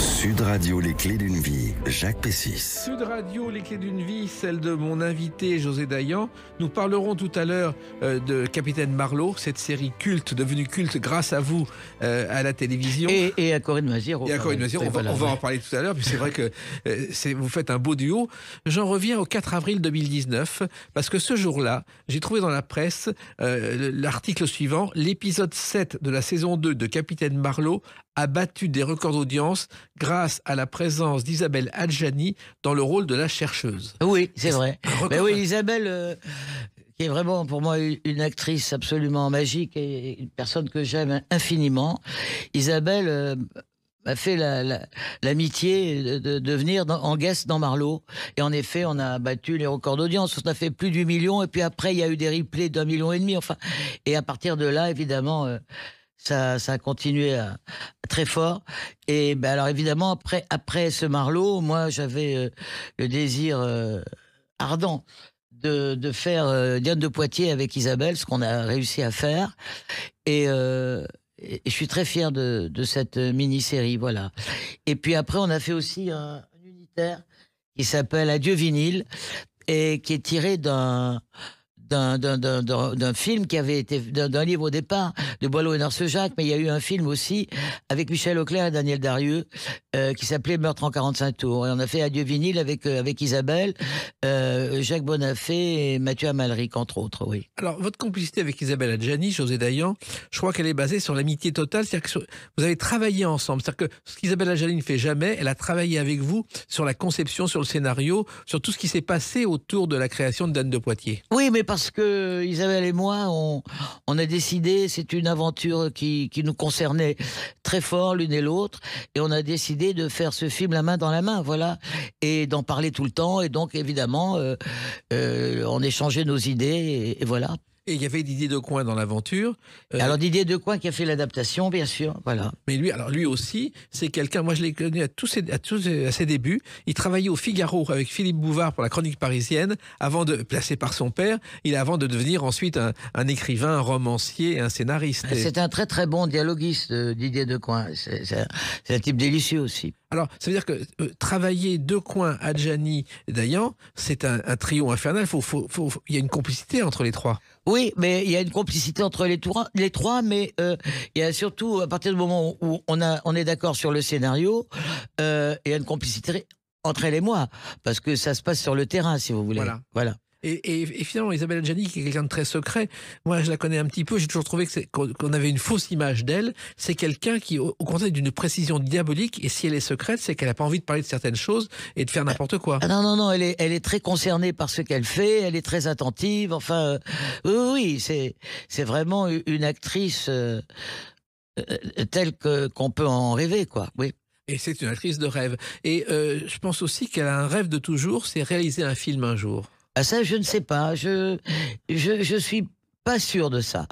Sud Radio, les clés d'une vie, Jacques Pessis. Sud Radio, les clés d'une vie, celle de mon invité Josée Dayan. Nous parlerons tout à l'heure euh, de Capitaine Marleau, cette série culte, devenue culte grâce à vous euh, à la télévision. Et, et à Corinne Masiero. Et à Corinne Masiero, on, va, on va en parler tout à l'heure, puis c'est vrai que euh, vous faites un beau duo. J'en reviens au quatre avril deux mille dix-neuf, parce que ce jour-là, j'ai trouvé dans la presse euh, l'article suivant, l'épisode sept de la saison deux de Capitaine Marleau a battu des records d'audience grâce à la présence d'Isabelle Adjani dans le rôle de la chercheuse. Oui, c'est vrai. Mais oui, Isabelle, euh, qui est vraiment pour moi une actrice absolument magique et une personne que j'aime infiniment, Isabelle euh, m'a fait l'amitié la, la, de, de venir dans, en guest dans Marleau. Et en effet, on a battu les records d'audience. On a fait plus du million. Et puis après, il y a eu des replays d'un million et demi. Enfin, et à partir de là, évidemment... Euh, Ça, ça a continué à, à très fort. Et ben alors évidemment, après, après ce Marleau, moi j'avais euh, le désir euh, ardent de, de faire euh, Diane de Poitiers avec Isabelle, ce qu'on a réussi à faire. Et, euh, et, et je suis très fier de, de cette mini-série, voilà. Et puis après, on a fait aussi un, un unitaire qui s'appelle Adieu vinyle et qui est tiré d'un... d'un film qui avait été d'un livre au départ de Boileau et Narcejac, mais il y a eu un film aussi avec Michel Leclerc et Daniel Darieux euh, qui s'appelait Meurtre en quarante-cinq tours, et on a fait Adieu vinyle avec, euh, avec Isabelle, euh, Jacques Bonafé et Mathieu Amalric entre autres. Oui. Alors votre complicité avec Isabelle Adjani, Josée Dayan, je crois qu'elle est basée sur l'amitié totale, c'est-à-dire que sur, vous avez travaillé ensemble, c'est-à-dire que ce qu'Isabelle Adjani ne fait jamais, elle a travaillé avec vous sur la conception, sur le scénario, sur tout ce qui s'est passé autour de la création de Diane de Poitiers. Oui, mais parce Parce que Isabelle et moi, on, on a décidé, c'est une aventure qui, qui nous concernait très fort l'une et l'autre, et on a décidé de faire ce film la main dans la main, voilà, et d'en parler tout le temps, et donc évidemment, euh, euh, on échangeait nos idées, et, et voilà. Et il y avait Didier Decoin dans l'aventure. Euh... Alors Didier Decoin qui a fait l'adaptation, bien sûr, voilà. Mais lui, alors lui aussi, c'est quelqu'un. Moi, je l'ai connu à tous, ses, à tous à ses débuts. Il travaillait au Figaro avec Philippe Bouvard pour la Chronique parisienne, avant de placé par son père. Il avant de devenir ensuite un, un écrivain, un romancier, un scénariste. C'est un très très bon dialoguiste, Didier Decoin. C'est un, un type délicieux aussi. Alors, ça veut dire que euh, travailler Decoin, Adjani, Dayan, c'est un, un trio infernal. Faut, faut, faut, faut, il y a une complicité entre les trois. Oui, mais il y a une complicité entre les trois, les trois mais euh, il y a surtout, à partir du moment où on, a, on est d'accord sur le scénario, euh, il y a une complicité entre elle et moi, parce que ça se passe sur le terrain, si vous voulez. Voilà. Voilà. Et, et, et finalement, Isabelle Adjani, qui est quelqu'un de très secret, moi je la connais un petit peu, j'ai toujours trouvé qu'on qu'on avait une fausse image d'elle. C'est quelqu'un qui, au, au contraire, d'une précision diabolique, et si elle est secrète, c'est qu'elle n'a pas envie de parler de certaines choses et de faire n'importe quoi. Ah, non, non, non, elle est, elle est très concernée par ce qu'elle fait, elle est très attentive, enfin, euh, oui, oui, c'est vraiment une actrice euh, euh, telle que, qu'on peut en rêver, quoi, oui. Et c'est une actrice de rêve. Et euh, je pense aussi qu'elle a un rêve de toujours, c'est réaliser un film un jour. Ah, ça, je ne sais pas. Je, je, je suis pas sûr de ça.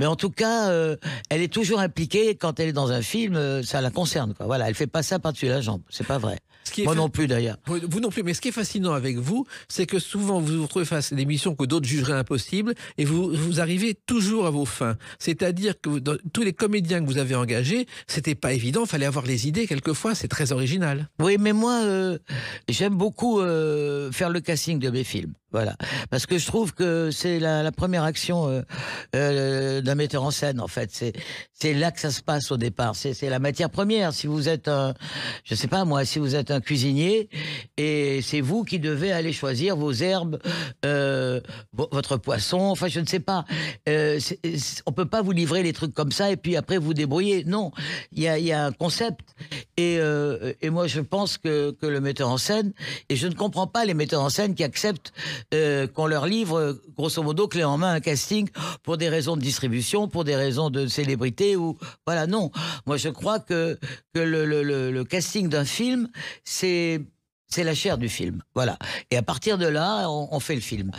Mais en tout cas, euh, elle est toujours impliquée. Quand elle est dans un film, euh, ça la concerne, quoi. Voilà, elle fait pas ça par-dessus la jambe. C'est pas vrai. Moi fa... non plus, d'ailleurs. Vous non plus. Mais ce qui est fascinant avec vous, c'est que souvent, vous vous retrouvez face à des missions que d'autres jugeraient impossibles et vous, vous arrivez toujours à vos fins. C'est-à-dire que vous, dans, tous les comédiens que vous avez engagés, c'était pas évident. Il fallait avoir les idées. Quelquefois, c'est très original. Oui, mais moi, euh, j'aime beaucoup euh, faire le casting de mes films. Voilà. Parce que je trouve que c'est la, la première action euh, euh, d'un metteur en scène, en fait. C'est là que ça se passe au départ. C'est la matière première. Si vous êtes un, je sais pas moi, si vous êtes un cuisinier, et c'est vous qui devez aller choisir vos herbes, euh, votre poisson, enfin je ne sais pas. Euh, c est, c est, on peut pas vous livrer les trucs comme ça et puis après vous débrouiller. Non, il y a, y a un concept. Et, euh, et moi je pense que, que le metteur en scène, et je ne comprends pas les metteurs en scène qui acceptent Euh, qu'on leur livre, grosso modo, clé en main, un casting pour des raisons de distribution, pour des raisons de célébrité ou... Voilà, non. Moi, je crois que, que le, le, le, le casting d'un film, c'est... C'est la chair du film, voilà. Et à partir de là, on, on fait le film.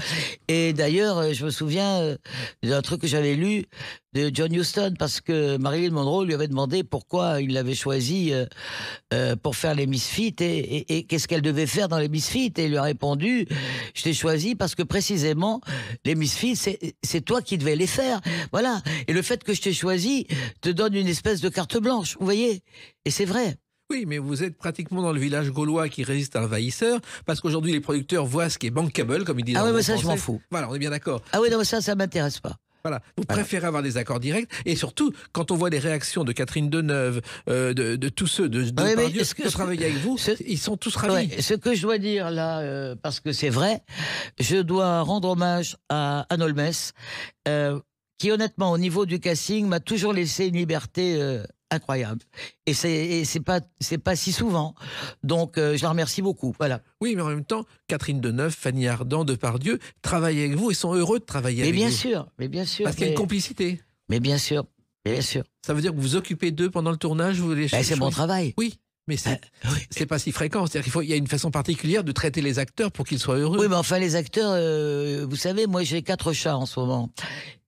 Et d'ailleurs, je me souviens d'un truc que j'avais lu de John Huston, parce que Marilyn Monroe lui avait demandé pourquoi il l'avait choisi pour faire les Misfits et, et, et qu'est-ce qu'elle devait faire dans les Misfits. Et il lui a répondu, je t'ai choisi parce que précisément, les Misfits, c'est toi qui devais les faire. Voilà. Et le fait que je t'ai choisi te donne une espèce de carte blanche, vous voyez. Et c'est vrai. Oui, mais vous êtes pratiquement dans le village gaulois qui résiste à un envahisseur, parce qu'aujourd'hui les producteurs voient ce qui est bankable, comme ils disent. Ah oui, mais ça, français. Je m'en fous. Voilà, on est bien d'accord. Ah oui, non, ça, ça m'intéresse pas. Voilà, vous voilà. préférez avoir des accords directs, et surtout, quand on voit les réactions de Catherine Deneuve, euh, de, de tous ceux de, de ah, Depardieu, qui ont travaillé avec vous, ce, ils sont tous ravis. Ouais, ce que je dois dire là, euh, parce que c'est vrai, je dois rendre hommage à Anne Holmes, euh, qui honnêtement, au niveau du casting, m'a toujours laissé une liberté... Euh, incroyable. Et c'est pas, pas si souvent. Donc, euh, je la remercie beaucoup. Voilà. Oui, mais en même temps, Catherine Deneuve, Fanny Ardant, Depardieu, travaillent avec vous et sont heureux de travailler mais avec bien vous. Sûr, mais bien sûr. Parce mais... qu'il y a une complicité. Mais bien sûr, mais bien sûr. Ça veut dire que vous vous occupez d'eux pendant le tournage, vous les... bah, c'est mon travail. Oui. Mais c'est ah, oui. pas si fréquent. C'est-à-dire qu'il faut, il y a une façon particulière de traiter les acteurs pour qu'ils soient heureux. Oui, mais enfin, les acteurs, euh, vous savez, moi j'ai quatre chats en ce moment.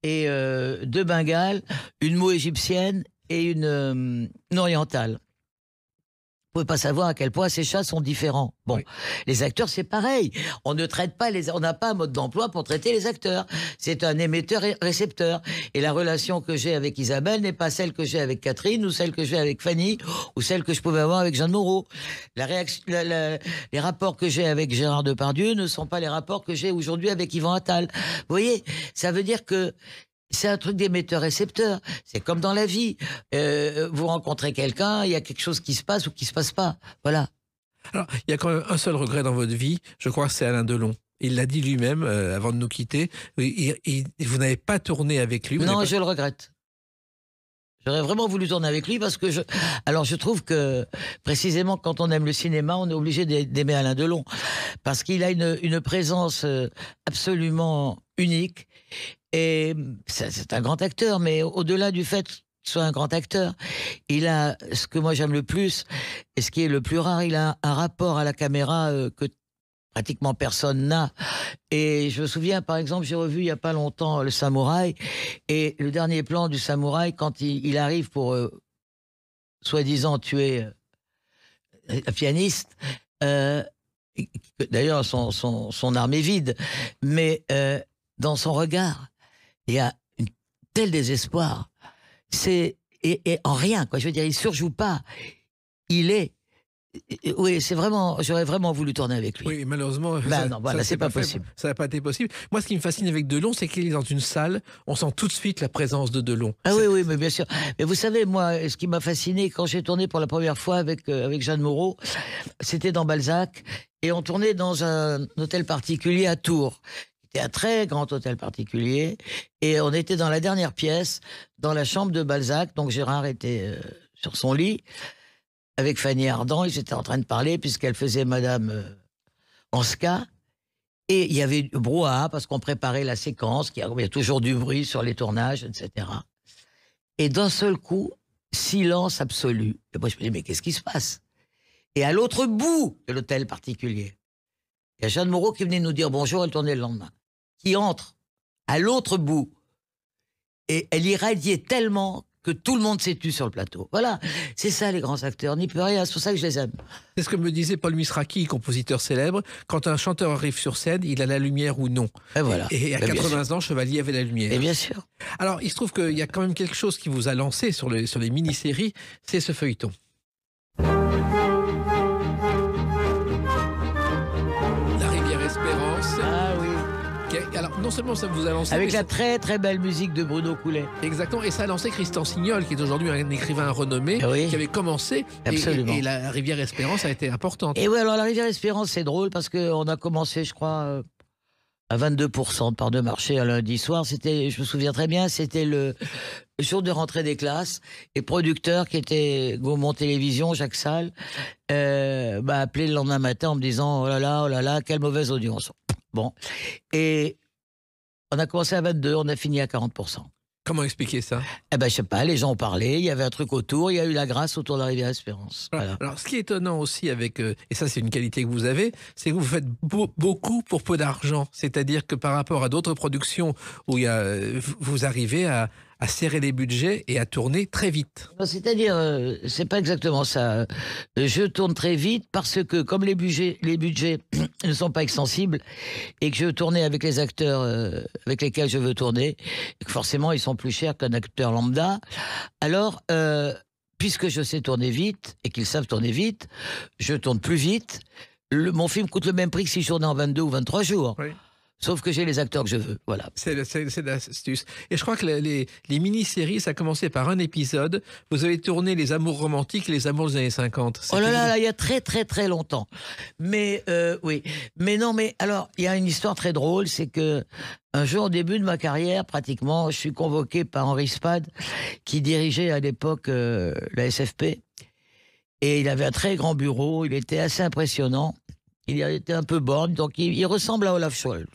Et euh, deux bengales, une mot égyptienne et une, euh, une orientale. Vous ne pouvez pas savoir à quel point ces chats sont différents. Bon, oui. Les acteurs, c'est pareil. On ne traite pas les, on n'a pas un mode d'emploi pour traiter les acteurs. C'est un émetteur-récepteur. Et la relation que j'ai avec Isabelle n'est pas celle que j'ai avec Catherine, ou celle que j'ai avec Fanny, ou celle que je pouvais avoir avec Jean de Moreau. La réaction, la, la, les rapports que j'ai avec Gérard Depardieu ne sont pas les rapports que j'ai aujourd'hui avec Yvan Attal. Vous voyez, ça veut dire que c'est un truc d'émetteur-récepteur. C'est comme dans la vie. Euh, vous rencontrez quelqu'un, il y a quelque chose qui se passe ou qui se passe pas. Voilà. Alors, il y a quand même un seul regret dans votre vie. Je crois que c'est Alain Delon. Il l'a dit lui-même euh, avant de nous quitter. Il, il, il, vous n'avez pas tourné avec lui. Vous non, pas... je le regrette. J'aurais vraiment voulu tourner avec lui parce que je... Alors, je trouve que, précisément, quand on aime le cinéma, on est obligé d'aimer Alain Delon. Parce qu'il a une, une présence absolument unique. Et c'est un grand acteur, mais au-delà du fait qu'il soit un grand acteur, il a ce que moi j'aime le plus, et ce qui est le plus rare, il a un rapport à la caméra que pratiquement personne n'a. Et je me souviens, par exemple, j'ai revu il n'y a pas longtemps Le Samouraï, et le dernier plan du Samouraï, quand il, il arrive pour, euh, soi-disant, tuer euh, un pianiste... Euh, D'ailleurs, son, son, son arme est vide, mais euh, dans son regard, il y a un tel désespoir. C'est et, et en rien, quoi. Je veux dire, il surjoue pas. Il est. Oui, c'est vraiment. J'aurais vraiment voulu tourner avec lui. Oui, malheureusement. Bah ça, non, voilà, c'est pas, pas possible. Fait, ça n'a pas été possible. Moi, ce qui me fascine avec Delon, c'est qu'il est dans une salle, on sent tout de suite la présence de Delon. Ah oui, oui, mais bien sûr. Mais vous savez, moi, ce qui m'a fasciné quand j'ai tourné pour la première fois avec euh, avec Jeanne Moreau, c'était dans Balzac, et on tournait dans un hôtel particulier à Tours. C'était un très grand hôtel particulier, et on était dans la dernière pièce, dans la chambre de Balzac. Donc Gérard était euh, sur son lit. Avec Fanny Ardant, ils étaient en train de parler puisqu'elle faisait Madame Anska. Et il y avait du brouhaha parce qu'on préparait la séquence, il y a toujours du bruit sur les tournages, et cetera. Et d'un seul coup, silence absolu. Et moi, je me dis, mais qu'est-ce qui se passe? Et à l'autre bout de l'hôtel particulier, Il y a Jeanne Moreau qui venait nous dire bonjour, elle tournait le lendemain. Qui entre à l'autre bout. Et elle irradiait tellement que tout le monde s'est tu sur le plateau. Voilà, c'est ça les grands acteurs, n'y peut rien, c'est pour ça que je les aime. C'est ce que me disait Paul Misraki, compositeur célèbre, quand un chanteur arrive sur scène, il a la lumière ou non. Et voilà. Et, et à ben quatre-vingts ans, Chevalier avait la lumière. Et bien sûr. Alors, il se trouve qu'il y a quand même quelque chose qui vous a lancé sur les, sur les mini-séries, c'est ce feuilleton. Alors, non seulement ça vous a lancé... Avec la ça... très très belle musique de Bruno Coulet. Exactement, et ça a lancé Christian Signol, qui est aujourd'hui un écrivain renommé, oui, qui avait commencé. Absolument. Et, et, et la Rivière Espérance a été importante. Et oui, alors la Rivière Espérance, c'est drôle, parce qu'on a commencé, je crois, à vingt-deux pour cent de part de marché un lundi soir. C'était, je me souviens très bien, c'était le jour de rentrée des classes, et producteur qui était Gaumont Télévision, Jacques Salle, euh, m'a appelé le lendemain matin en me disant « Oh là là, oh là là, quelle mauvaise audience !» Bon, et on a commencé à vingt-deux, on a fini à quarante pour cent. Comment expliquer ça? Eh ben, je sais pas, les gens ont parlé, il y avait un truc autour, il y a eu la grâce autour de la Rivière Espérance. Voilà. Alors, alors, ce qui est étonnant aussi avec, euh, et ça c'est une qualité que vous avez, c'est que vous faites beau, beaucoup pour peu d'argent. C'est-à-dire que par rapport à d'autres productions où il y a, vous arrivez à, à serrer les budgets et à tourner très vite. C'est-à-dire, euh, c'est pas exactement ça. Je tourne très vite parce que, comme les budgets, les budgets ne sont pas extensibles et que je veux tourner avec les acteurs euh, avec lesquels je veux tourner, et que forcément ils sont plus chers qu'un acteur lambda, alors, euh, puisque je sais tourner vite et qu'ils savent tourner vite, je tourne plus vite. Le, mon film coûte le même prix que si je tournais en vingt-deux ou vingt-trois jours. Oui. Sauf que j'ai les acteurs que je veux, voilà. C'est l'astuce. Et je crois que les, les, les mini-séries, ça a commencé par un épisode. Vous avez tourné Les Amours romantiques et Les Amours des années cinquante. Oh là là, là, il y a très très très longtemps. Mais euh, oui, mais non, mais alors, il y a une histoire très drôle, c'est que un jour, au début de ma carrière, pratiquement, je suis convoqué par Henri Spade, qui dirigeait à l'époque euh, la S F P. Et il avait un très grand bureau, il était assez impressionnant. Il était un peu borne, donc il, il ressemble à Olaf Scholz.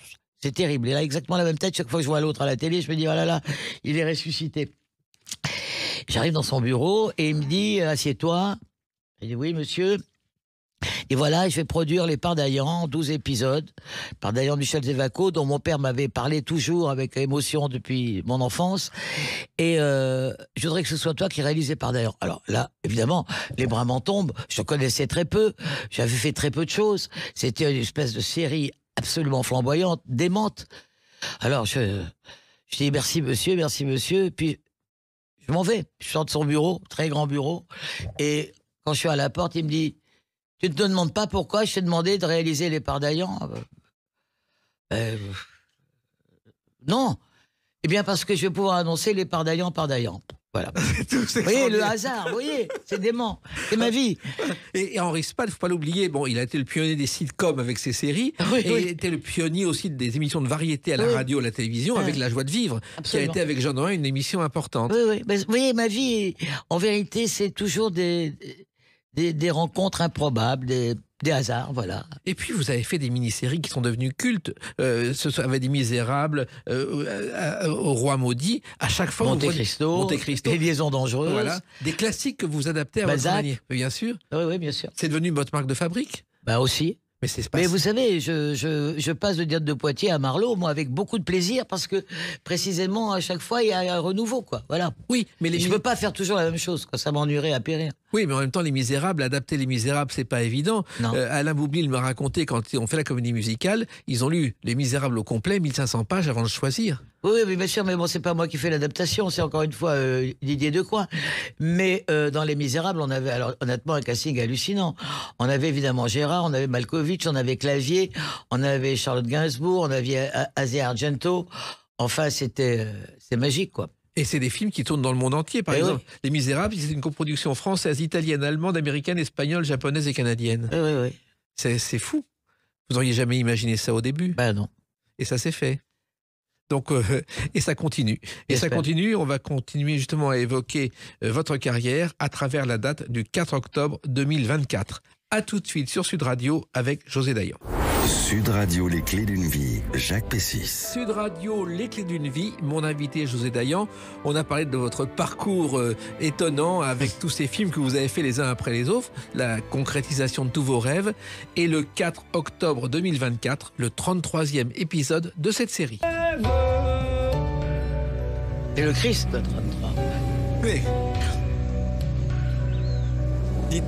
C'est terrible. Il a exactement la même tête. Chaque fois que je vois l'autre à la télé, je me dis, oh là là, il est ressuscité. J'arrive dans son bureau et il me dit, assieds-toi. Je dis, oui, monsieur. Et voilà, je vais produire Les Parts d'Ayan, douze épisodes. Parts d'Ayan de Michel Zévaco, dont mon père m'avait parlé toujours avec émotion depuis mon enfance. Et euh, je voudrais que ce soit toi qui réalise Les Parts d'Ayan. Alors là, évidemment, les bras m'en tombent. Je connaissais très peu. J'avais fait très peu de choses. C'était une espèce de série absolument flamboyante, démente. Alors je, je dis merci monsieur, merci monsieur. Puis je m'en vais. Je sors de son bureau, très grand bureau. Et quand je suis à la porte, il me dit... Tu ne te demandes pas pourquoi je t'ai demandé de réaliser Les Parts d'Ayan. Euh, non. Eh bien, parce que je vais pouvoir annoncer Les Parts d'Ayan, Parts d'Ayan. Voilà. Vous voyez, le hasard, vous voyez, c'est dément. C'est ma vie. Et, et Henri Spade, il ne faut pas l'oublier, bon, il a été le pionnier des sitcoms avec ses séries, oui, et oui. Il était le pionnier aussi des émissions de variété à la oui. radio, à la télévision, oui. avec La Joie de Vivre, absolument, qui a été avec Jean Delannoy une émission importante. Oui, oui. Mais, vous voyez, ma vie, en vérité, c'est toujours des... Des, des rencontres improbables, des, des hasards, voilà. Et puis vous avez fait des mini-séries qui sont devenues cultes. Euh, ce soit avec des Misérables, euh, euh, au Roi Maudit, à chaque fois... Monte Cristo, Monte Cristo, Les Liaisons Dangereuses. Voilà. Des classiques que vous adaptez à votre manière. Bien sûr. Oui, oui, bien sûr. C'est devenu votre marque de fabrique. Bah aussi. Mais, Mais vous savez, je, je, je passe de Diane de Poitiers à Marleau, moi, avec beaucoup de plaisir, parce que, précisément, à chaque fois, il y a un renouveau, quoi. Voilà. Oui, mais les... Je ne veux pas faire toujours la même chose, quoi. Ça m'ennuierait à périr. Oui, mais en même temps, Les Misérables, adapter Les Misérables, c'est pas évident. Euh, Alain Boublil m'a raconté, quand on fait la comédie musicale, ils ont lu Les Misérables au complet, mille cinq cents pages avant de choisir. Oui, mais bien sûr, mais bon, c'est pas moi qui fais l'adaptation, c'est encore une fois euh, Didier Decoin. Mais euh, dans Les Misérables, on avait, alors, honnêtement, un casting hallucinant. On avait évidemment Gérard, on avait Malkovich, on avait Clavier, on avait Charlotte Gainsbourg, on avait Asia Argento. Enfin, c'était euh, magique, quoi. Et c'est des films qui tournent dans le monde entier, par et exemple. Oui. Les Misérables, c'est une coproduction française, italienne, allemande, américaine, espagnole, japonaise et canadienne. Et oui, oui. C'est fou. Vous n'auriez jamais imaginé ça au début. Ben non. Et ça s'est fait. Donc, euh, et ça continue. Et ça continue, on va continuer justement à évoquer euh, votre carrière à travers la date du quatre octobre deux mille vingt-quatre. A tout de suite sur Sud Radio avec Josée Dayan. Sud Radio, les clés d'une vie, Jacques Pessis. Sud Radio, les clés d'une vie, mon invité Josée Dayan. On a parlé de votre parcours euh, étonnant avec tous ces films que vous avez fait les uns après les autres, la concrétisation de tous vos rêves et le quatre octobre deux mille vingt-quatre, le trente-troisième épisode de cette série. C'est le Christ, trente-trois. Oui.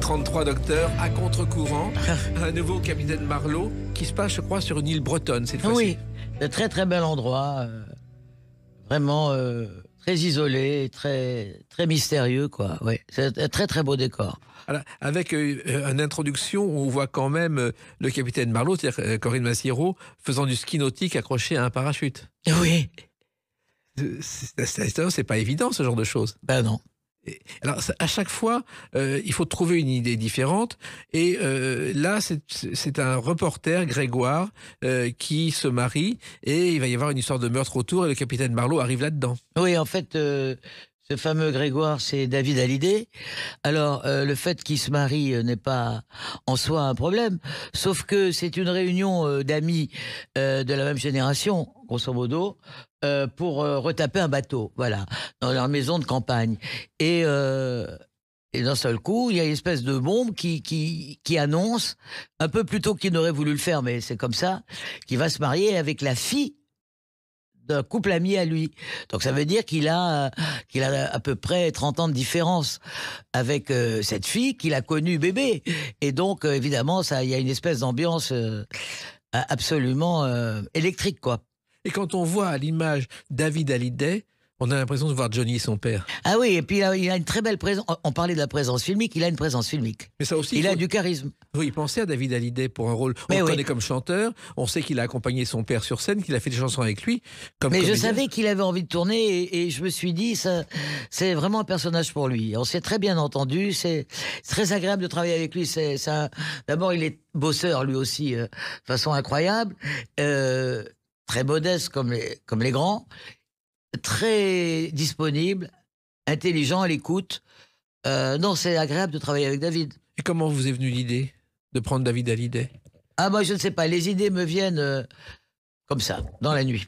trente-trois docteurs à contre-courant, un nouveau Capitaine Marleau qui se passe, je crois, sur une île bretonne cette fois-ci. Oui, de très très bel endroit, euh, vraiment euh, très isolé, très très mystérieux, quoi. Oui, c'est un très très beau décor. Alors, avec euh, une introduction, on voit quand même euh, le Capitaine Marleau, c'est-à-dire euh, Corinne Masiero, faisant du ski nautique accroché à un parachute. Oui. C'est pas évident ce genre de choses. Ben non. Alors, à chaque fois, euh, il faut trouver une idée différente. Et euh, là, c'est un reporter, Grégoire, euh, qui se marie. Et il va y avoir une histoire de meurtre autour. Et le Capitaine Marleau arrive là-dedans. Oui, en fait, euh, ce fameux Grégoire, c'est David Hallyday. Alors, euh, le fait qu'il se marie euh, n'est pas en soi un problème. Sauf que c'est une réunion euh, d'amis euh, de la même génération, grosso modo, euh, pour euh, retaper un bateau, voilà, dans leur maison de campagne. Et, euh, et d'un seul coup, il y a une espèce de bombe qui, qui, qui annonce, un peu plus tôt qu'il n'aurait voulu le faire, mais c'est comme ça, qu'il va se marier avec la fille d'un couple ami à lui. Donc ça veut dire qu'il a, qu'il a à peu près trente ans de différence avec euh, cette fille qu'il a connue bébé. Et donc, euh, évidemment, ça, il y a une espèce d'ambiance euh, absolument euh, électrique, quoi. Et quand on voit à l'image David Hallyday, on a l'impression de voir Johnny, son père. Ah oui, et puis il a une très belle présence. On parlait de la présence filmique, il a une présence filmique. Mais ça aussi, il, il faut... a du charisme. Oui, pensez à David Hallyday pour un rôle. Mais on oui. le connaît comme chanteur, on sait qu'il a accompagné son père sur scène, qu'il a fait des chansons avec lui. Comme Mais comédien. Je savais qu'il avait envie de tourner et, et je me suis dit, ça, c'est vraiment un personnage pour lui. On s'est très bien entendu, c'est très agréable de travailler avec lui. C'est, ça... D'abord, il est bosseur lui aussi, euh, de façon incroyable. Euh... Très modeste comme les, comme les grands, très disponible, intelligent à l'écoute. Euh, non, c'est agréable de travailler avec David. Et comment vous est venue l'idée de prendre David Hallyday? Ah, moi, je ne sais pas. Les idées me viennent euh, comme ça, dans la nuit.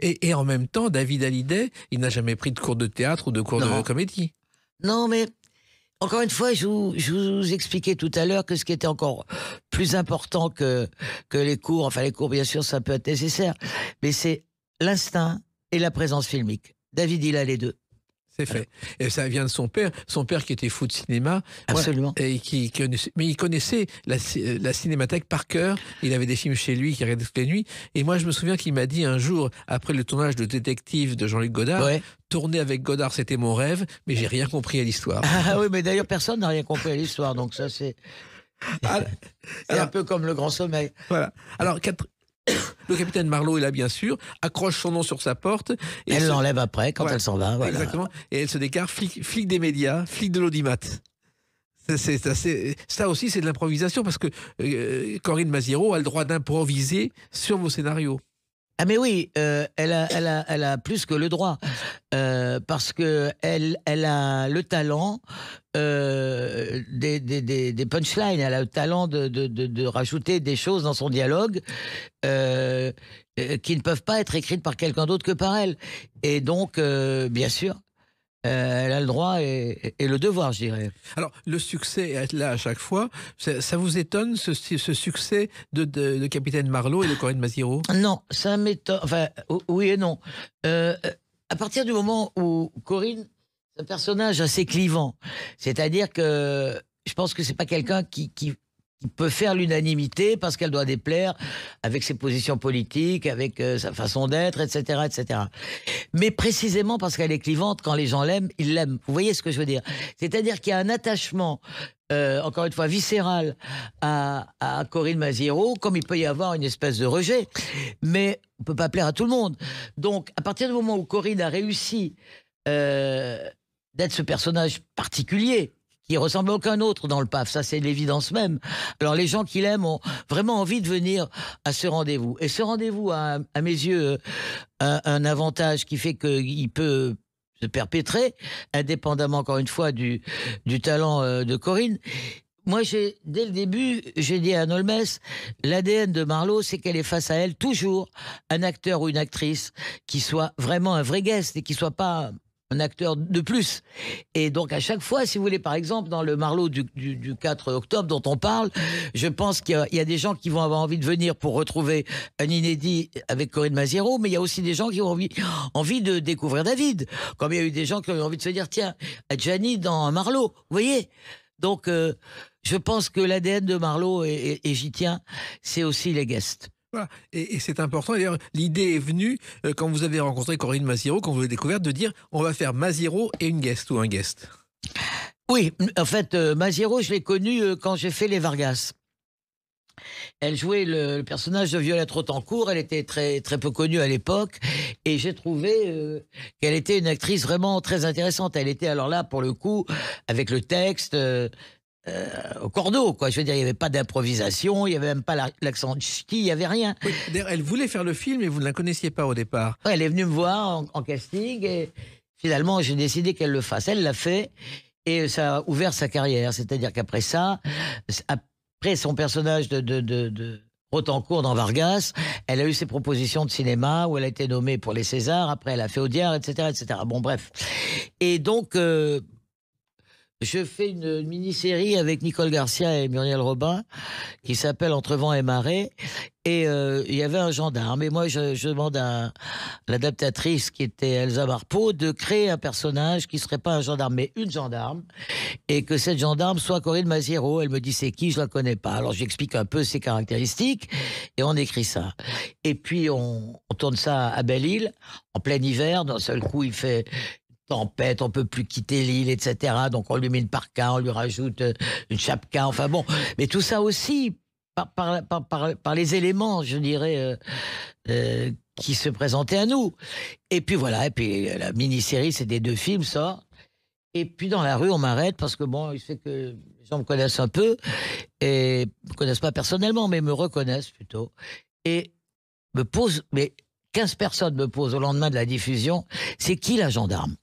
Et, et en même temps, David Hallyday, il n'a jamais pris de cours de théâtre ou de cours non. de comédie. Non, mais... Encore une fois, je vous, je vous expliquais tout à l'heure que ce qui était encore plus important que, que les cours, enfin les cours bien sûr ça peut être nécessaire, mais c'est l'instinct et la présence filmique. David, il a les deux. C'est fait. Et ça vient de son père, son père qui était fou de cinéma. Absolument. Voilà, et qui, qui mais il connaissait la, la cinémathèque par cœur. Il avait des films chez lui qu'il regardait toutes les nuits. Et moi, je me souviens qu'il m'a dit un jour, après le tournage de Détective de Jean-Luc Godard, ouais. tourner avec Godard, c'était mon rêve, mais j'ai rien compris à l'histoire. Ah oui, mais d'ailleurs, personne n'a rien compris à l'histoire. Donc ça, c'est un peu comme Le Grand Sommeil. Voilà. Alors, quatre... Le Capitaine Marleau est là, bien sûr, accroche son nom sur sa porte. Et elle se... l'enlève après, quand ouais, elle s'en va. Voilà. Exactement. Et elle se déclare flic, flic des médias, flic de l'audimat. Ça aussi, c'est de l'improvisation, parce que euh, Corinne Masiero a le droit d'improviser sur vos scénarios. Ah mais oui, euh, elle, a, elle, a, elle a plus que le droit, euh, parce qu'elle elle a le talent euh, des, des, des, des punchlines, elle a le talent de, de, de, de rajouter des choses dans son dialogue euh, qui ne peuvent pas être écrites par quelqu'un d'autre que par elle. Et donc, euh, bien sûr, Euh, elle a le droit et, et le devoir, je dirais. Alors, le succès est là à chaque fois. Ça, ça vous étonne, ce, ce succès de, de, de Capitaine Marleau et de Corinne Masiero? Non, ça m'étonne. Enfin, oui et non. Euh, à partir du moment où Corinne, c'est un personnage assez clivant. C'est-à-dire que je pense que c'est pas quelqu'un qui... qui peut faire l'unanimité parce qu'elle doit déplaire avec ses positions politiques, avec euh, sa façon d'être, et cetera, et cetera. Mais précisément parce qu'elle est clivante, quand les gens l'aiment, ils l'aiment. Vous voyez ce que je veux dire? C'est-à-dire qu'il y a un attachement, euh, encore une fois, viscéral à, à Corinne Masiero, comme il peut y avoir une espèce de rejet. Mais on ne peut pas plaire à tout le monde. Donc, à partir du moment où Corinne a réussi euh, d'être ce personnage particulier, qui ressemble à aucun autre dans le P A F, ça c'est l'évidence même. Alors les gens qui l'aiment ont vraiment envie de venir à ce rendez-vous. Et ce rendez-vous a, à mes yeux, un, un avantage qui fait qu'il peut se perpétrer, indépendamment encore une fois du, du talent de Corinne. Moi, j'ai, dès le début, j'ai dit à Nolmes, l'A D N de Marleau, c'est qu'elle est face à elle toujours un acteur ou une actrice qui soit vraiment un vrai guest et qui soit pas un acteur de plus. Et donc, à chaque fois, si vous voulez, par exemple, dans le Marleau du, du, du quatre octobre dont on parle, je pense qu'il y, y a des gens qui vont avoir envie de venir pour retrouver un inédit avec Corinne Masiero, mais il y a aussi des gens qui ont envie, envie de découvrir David. Comme il y a eu des gens qui ont envie de se dire, tiens, Adjani dans Marleau, vous voyez. Donc, euh, je pense que l'A D N de Marleau, et, et, et j'y tiens, c'est aussi les guests. Voilà. Et, et c'est important. D'ailleurs, l'idée est venue euh, quand vous avez rencontré Corinne Masiero, quand vous l'avez découverte, de dire on va faire Masiero et une guest ou un guest. Oui, en fait, euh, Masiero, je l'ai connue euh, quand j'ai fait Les Vargas. Elle jouait le, le personnage de Violette Rotencourt. Elle était très, très peu connue à l'époque. Et j'ai trouvé euh, qu'elle était une actrice vraiment très intéressante. Elle était alors là, pour le coup, avec le texte... Euh, Euh, au cordeau, quoi. Je veux dire, il n'y avait pas d'improvisation, il n'y avait même pas l'accent ch'ti, il n'y avait rien. Oui, elle voulait faire le film et vous ne la connaissiez pas au départ. Ouais, elle est venue me voir en, en casting et finalement, j'ai décidé qu'elle le fasse. Elle l'a fait et ça a ouvert sa carrière. C'est-à-dire qu'après ça, après son personnage de, de, de, de Rotencourt dans Vargas, elle a eu ses propositions de cinéma où elle a été nommée pour les Césars, après elle a fait Audiard, et cetera, et cetera. Bon, bref. Et donc... Euh, je fais une mini-série avec Nicole Garcia et Muriel Robin qui s'appelle Entre vent et marée. Et euh, il y avait un gendarme. Et moi, je, je demande à l'adaptatrice qui était Elsa Marpeau de créer un personnage qui ne serait pas un gendarme, mais une gendarme. Et que cette gendarme soit Corinne Masiero. Elle me dit c'est qui, je ne la connais pas. Alors j'explique un peu ses caractéristiques et on écrit ça. Et puis on, on tourne ça à Belle-Île, en plein hiver. D'un seul coup, il fait... tempête, on ne peut plus quitter l'île, et cetera. Donc on lui met une parka, on lui rajoute une chapka, enfin bon. Mais tout ça aussi, par, par, par, par, par les éléments, je dirais, euh, euh, qui se présentaient à nous. Et puis voilà, et puis la mini-série, c'est des deux films, ça. Et puis dans la rue, on m'arrête, parce que bon, il se fait que les gens me connaissent un peu, et ne me connaissent pas personnellement, mais me reconnaissent plutôt. Et me posent, mais quinze personnes me posent au lendemain de la diffusion, c'est qui la gendarme ?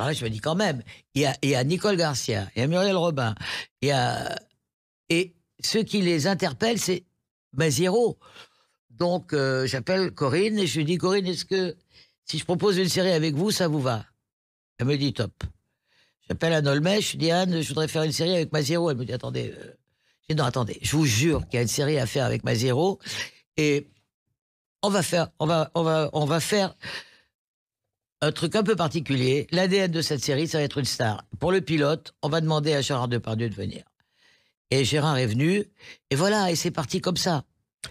Alors là, je me dis quand même, il y a, il y a Nicole Garcia, il y a Muriel Robin, il y a... et ceux qui les interpellent, c'est Masiero. Donc, euh, j'appelle Corinne et je lui dis, Corinne, est-ce que si je propose une série avec vous, ça vous va? Elle me dit, top. J'appelle Anne Olmey, je lui dis, Anne, je voudrais faire une série avec Masiero. Elle me dit, attendez, euh... je dis, non, attendez, je vous jure qu'il y a une série à faire avec Masiero et on va faire, on va, on va, on va faire... un truc un peu particulier. L'A D N de cette série, ça va être une star. Pour le pilote, on va demander à Gérard Depardieu de venir. Et Gérard est venu, et voilà, et c'est parti comme ça.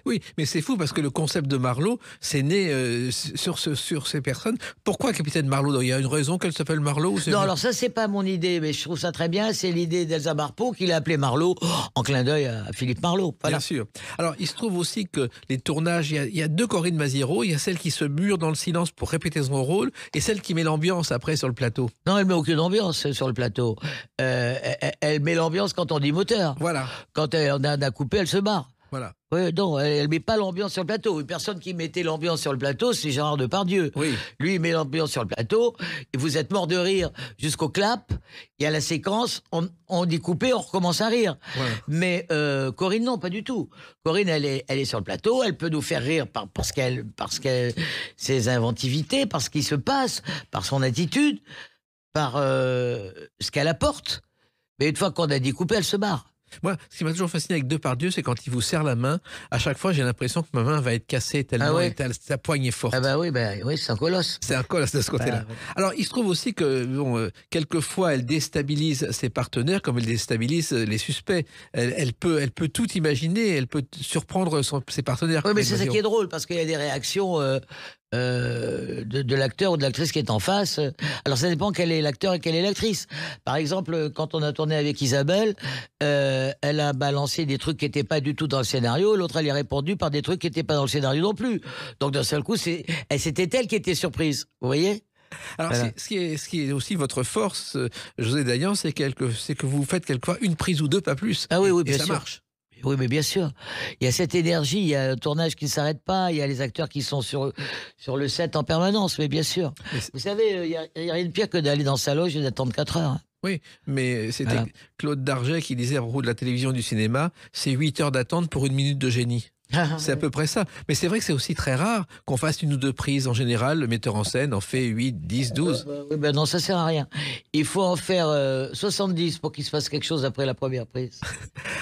Oui, mais c'est fou parce que le concept de Marleau, c'est né euh, sur, ce, sur ces personnes. Pourquoi Capitaine Marleau? Il y a une raison qu'elle s'appelle Marleau ou non? Alors ça, c'est pas mon idée, mais je trouve ça très bien. C'est l'idée d'Elsa Marpeau qui l'a appelé Marleau, oh, en clin d'œil à Philippe Marleau. Voilà. Bien sûr. Alors, il se trouve aussi que les tournages, il y a, il y a deux Corinne Masiero. Il y a celle qui se mure dans le silence pour répéter son rôle et celle qui met l'ambiance après sur le plateau. Non, elle met aucune ambiance sur le plateau. Euh, elle, elle met l'ambiance quand on dit moteur. Voilà. Quand on a, a coupé, elle se barre. Voilà. Ouais, non, elle ne met pas l'ambiance sur le plateau. Une personne qui mettait l'ambiance sur le plateau, c'est Gérard Depardieu. Oui. Lui, il met l'ambiance sur le plateau, et vous êtes mort de rire jusqu'au clap, il y a la séquence, on, on dit couper, on recommence à rire. Ouais. Mais euh, Corinne, non, pas du tout. Corinne, elle est, elle est sur le plateau, elle peut nous faire rire par, parce qu'elle, parce qu'elle, ses inventivités, par ce qui se passe, par son attitude, par euh, ce qu'elle apporte. Mais une fois qu'on a dit couper, elle se barre. Moi, ce qui m'a toujours fasciné avec Depardieu, c'est quand il vous serre la main, à chaque fois, j'ai l'impression que ma main va être cassée tellement ah ouais. ta, ta poigne est forte. Ah bah oui, bah, oui c'est un colosse. C'est un colosse de ce côté-là. Bah, ouais. Alors, il se trouve aussi que, bon, euh, quelquefois, elle déstabilise ses partenaires comme elle déstabilise les suspects. Elle, elle, peut, elle peut tout imaginer, elle peut surprendre son, ses partenaires. Oui, mais c'est ça qui est drôle, parce qu'il y a des réactions... Euh... Euh, de, de l'acteur ou de l'actrice qui est en face. Alors ça dépend quel est l'acteur et quelle est l'actrice. Par exemple, quand on a tourné avec Isabelle, euh, elle a balancé des trucs qui n'étaient pas du tout dans le scénario, l'autre elle a répondu par des trucs qui n'étaient pas dans le scénario non plus. Donc d'un seul coup, c'était elle qui était surprise, vous voyez ? Alors, voilà. ce, qui est, ce qui est aussi votre force, euh, Josée Dayan, c'est que vous faites quelquefois une prise ou deux, pas plus. Ah oui, oui, et, et ça sûr. marche. Oui, mais bien sûr. Il y a cette énergie, il y a le tournage qui ne s'arrête pas, il y a les acteurs qui sont sur, sur le set en permanence, mais bien sûr. Mais vous savez, il n'y a, a rien de pire que d'aller dans sa loge et d'attendre quatre heures. Oui, mais c'était voilà. Claude Darget qui disait à propos de la télévision et du cinéma, c'est huit heures d'attente pour une minute de génie. C'est à peu près ça. Mais c'est vrai que c'est aussi très rare qu'on fasse une ou deux prises. En général, le metteur en scène en fait huit, dix, douze. Euh, euh, ben non, ça sert à rien. Il faut en faire euh, soixante-dix pour qu'il se passe quelque chose après la première prise.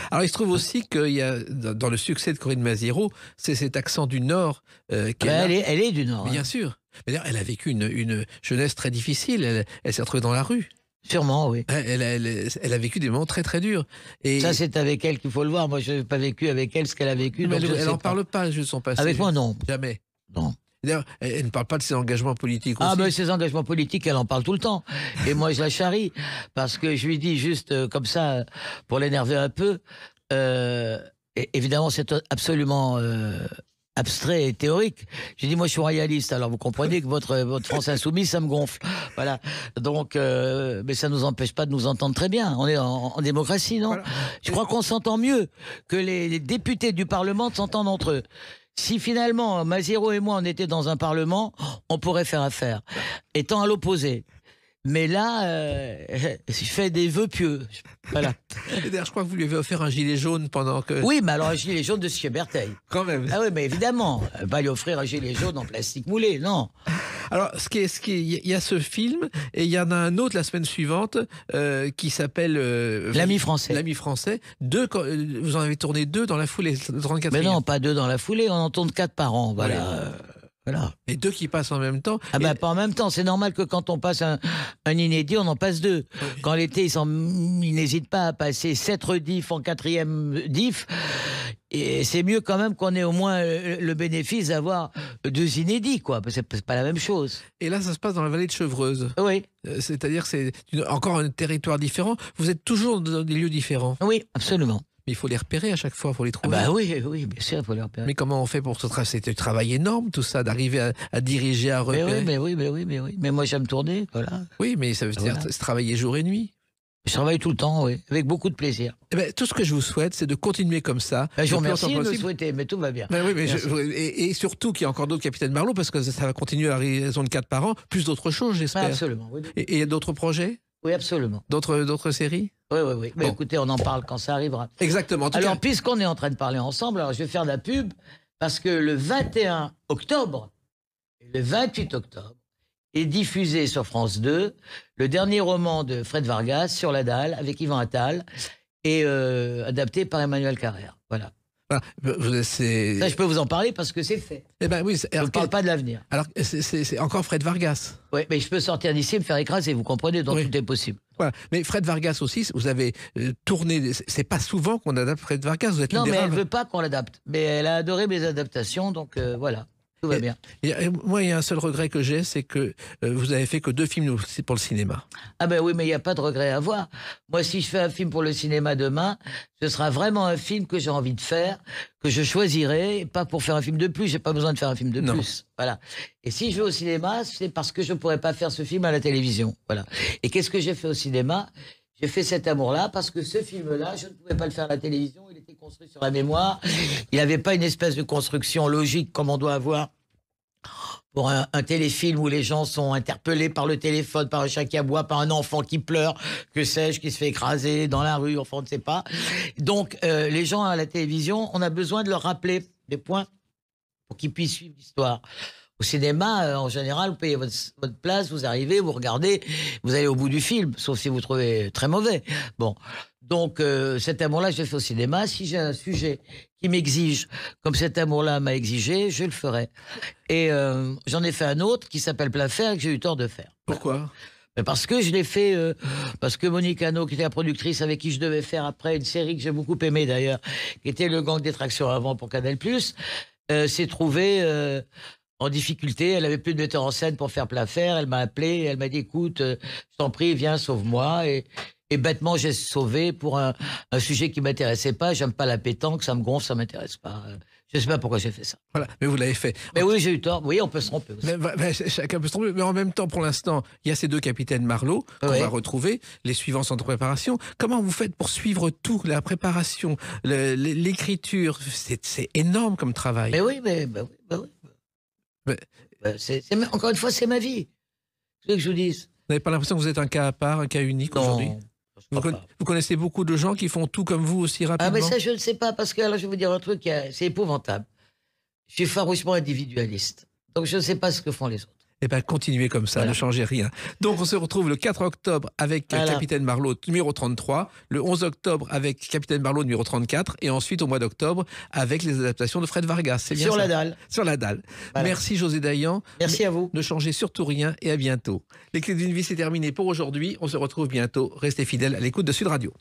Alors il se trouve aussi qu'il y a, dans le succès de Corinne Masiero, c'est cet accent du Nord. Euh, qu'elle ben, elle, est, elle est du Nord. Bien hein. sûr. Elle a vécu une, une jeunesse très difficile. Elle, elle s'est retrouvée dans la rue. Sûrement, oui. Elle, elle, elle, elle a vécu des moments très très durs. Et ça, c'est avec elle qu'il faut le voir. Moi, je n'ai pas vécu avec elle ce qu'elle a vécu. Mais elle n'en parle pas, je ne sais pas. Avec moi, non. Jamais. Non. D'ailleurs, elle ne parle pas de ses engagements politiques aussi. Ah, mais ses engagements politiques, elle en parle tout le temps. Et moi, je la charrie. Parce que je lui dis juste euh, comme ça, pour l'énerver un peu, euh, évidemment, c'est absolument... Euh, abstrait et théorique. J'ai dit, moi, je suis royaliste, alors vous comprenez que votre, votre France insoumise, ça me gonfle. Voilà. Donc, euh, mais ça ne nous empêche pas de nous entendre très bien. On est en, en démocratie, non ? Voilà. Je crois qu'on s'entend mieux que les, les députés du Parlement s'entendent entre eux. Si finalement, Masiero et moi, on était dans un Parlement, on pourrait faire affaire, étant à l'opposé. Mais là, euh, je fais des vœux pieux. Voilà. D'ailleurs, je crois que vous lui avez offert un gilet jaune pendant que... Oui, mais alors un gilet jaune de chez Bertheil. Quand même. Ah oui, mais évidemment. Pas lui offrir un gilet jaune en plastique moulé, non. Alors, ce qui est, ce qui est, il y a ce film, et il y en a un autre la semaine suivante, euh, qui s'appelle... Euh, L'Ami français. L'Ami français. Deux, vous en avez tourné deux dans la foulée, le trente-quatrième. Mais non, pas deux dans la foulée, on en tourne quatre par an, voilà. voilà. Voilà. Et deux qui passent en même temps. Ah ben bah, et... pas en même temps, c'est normal que quand on passe un, un inédit, on en passe deux. Oui. Quand l'été, ils n'hésitent pas à passer sept rediffs en quatrième diff. Et c'est mieux quand même qu'on ait au moins le bénéfice d'avoir deux inédits, quoi. Parce que c'est pas la même chose. Et là, ça se passe dans la vallée de Chevreuse. Oui. C'est-à-dire que c'est encore un territoire différent. Vous êtes toujours dans des lieux différents. Oui, absolument. Mais il faut les repérer à chaque fois, il faut les trouver. Bah oui, oui, bien sûr, il faut les repérer. Mais comment on fait pour ce travail? C'est un travail énorme, tout ça, d'arriver à, à diriger, à repérer. Mais oui, mais oui, mais oui, mais oui. Mais moi, j'aime tourner, voilà. Oui, mais ça veut voilà. dire travailler jour et nuit. Je travaille tout le temps, oui, avec beaucoup de plaisir. Eh ben, tout ce que je vous souhaite, c'est de continuer comme ça. Ben, je vous remercie de me souhaiter, mais tout va bien. Ben oui, mais je, et, et surtout qu'il y a encore d'autres Capitaine Marleau, parce que ça, ça va continuer à raison de quatre par an, plus d'autres choses, j'espère. Ben absolument, oui. Et, et d'autres projets? Oui, absolument. D'autres d'autres séries? Oui, oui, oui. Mais bon. Écoutez, on en parle quand ça arrivera. Exactement. En tout alors, cas... puisqu'on est en train de parler ensemble, alors je vais faire de la pub, parce que le vingt et un octobre, le vingt-huit octobre, est diffusé sur France deux le dernier roman de Fred Vargas, Sur la dalle, avec Yvan Attal, et euh, adapté par Emmanuel Carrère. Voilà. Voilà, ça, je peux vous en parler parce que c'est fait. Eh ben, oui, je ne parle pas de l'avenir. Alors, c'est encore Fred Vargas. Oui, mais je peux sortir d'ici et me faire écraser, vous comprenez, donc oui. Tout est possible. Voilà. Mais Fred Vargas aussi, vous avez euh, tourné. C'est pas souvent qu'on adapte Fred Vargas. Vous êtes non, mais rares. Elle ne veut pas qu'on l'adapte. Mais elle a adoré mes adaptations, donc euh, voilà. Tout va et, bien. Et, et moi, il y a un seul regret que j'ai, c'est que euh, vous avez fait que deux films pour le cinéma. Ah ben oui, mais il n'y a pas de regret à avoir. Moi, si je fais un film pour le cinéma demain, ce sera vraiment un film que j'ai envie de faire, que je choisirai, et pas pour faire un film de plus. J'ai pas besoin de faire un film de non. plus. Voilà. Et si je vais au cinéma, c'est parce que je ne pourrais pas faire ce film à la télévision. Voilà. Et qu'est-ce que j'ai fait au cinéma? J'ai fait Cet amour-là parce que ce film-là, je ne pouvais pas le faire à la télévision. Il était construit sur la mémoire. Il n'avait pas une espèce de construction logique comme on doit avoir pour un, un téléfilm où les gens sont interpellés par le téléphone, par un chat qui aboie, par un enfant qui pleure, que sais-je, qui se fait écraser dans la rue, enfin on ne sait pas. Donc euh, les gens à la télévision, on a besoin de leur rappeler des points pour qu'ils puissent suivre l'histoire. Au cinéma, euh, en général, vous payez votre, votre place, vous arrivez, vous regardez, vous allez au bout du film, sauf si vous trouvez très mauvais. Bon, donc euh, Cet amour-là, je le fais au cinéma. Si j'ai un sujet qui m'exige, comme Cet amour-là m'a exigé, je le ferai. Et euh, j'en ai fait un autre qui s'appelle Plein fer et que j'ai eu tort de faire. Pourquoi ? Parce que je l'ai fait, euh, parce que Monique Hanau, qui était la productrice avec qui je devais faire après une série que j'ai beaucoup aimée d'ailleurs, qui était Le gang des tractions avant pour Canal+, euh, s'est trouvée... Euh, en difficulté, elle avait plus de metteur en scène pour faire Plein fer, elle m'a appelé, elle m'a dit écoute, euh, je t'en prie, viens, sauve-moi. Et, et bêtement, j'ai sauvé pour un, un sujet qui ne m'intéressait pas, j'aime pas la pétanque, ça me gonfle, ça m'intéresse pas. Je ne sais pas pourquoi j'ai fait ça. Voilà, mais vous l'avez fait. Mais en... oui, j'ai eu tort, oui, on peut se tromper aussi. Mais, bah, bah, chacun peut se tromper, mais en même temps, pour l'instant, il y a ces deux Capitaines Marleau qu'on oui. va retrouver, les suivants sont en préparation. Comment vous faites pour suivre tout, la préparation, l'écriture? C'est énorme comme travail. Mais oui, mais... Bah, bah, oui. Mais... C'est, c'est, encore une fois, c'est ma vie. C'est ce que je vous dis. n'avez pas l'impression que vous êtes un cas à part, un cas unique aujourd'hui ? Vous, con vous connaissez beaucoup de gens qui font tout comme vous aussi rapidement? Ah mais ça je ne sais pas, parce que alors je vais vous dire un truc, c'est épouvantable. Je suis farouchement individualiste, donc je ne sais pas ce que font les autres. Eh bien continuez comme ça, voilà. Ne changez rien. Donc on se retrouve le quatre octobre avec voilà. Capitaine Marleau numéro trente-trois, le onze octobre avec Capitaine Marleau numéro trente-quatre, et ensuite au mois d'octobre avec les adaptations de Fred Vargas. C'est bien Sur ça. la dalle. Sur la dalle. Voilà. Merci Josée Dayan. Merci à vous. Ne changez surtout rien et à bientôt. Les Clés d'une vie c'est terminé pour aujourd'hui. On se retrouve bientôt. Restez fidèles à l'écoute de Sud Radio.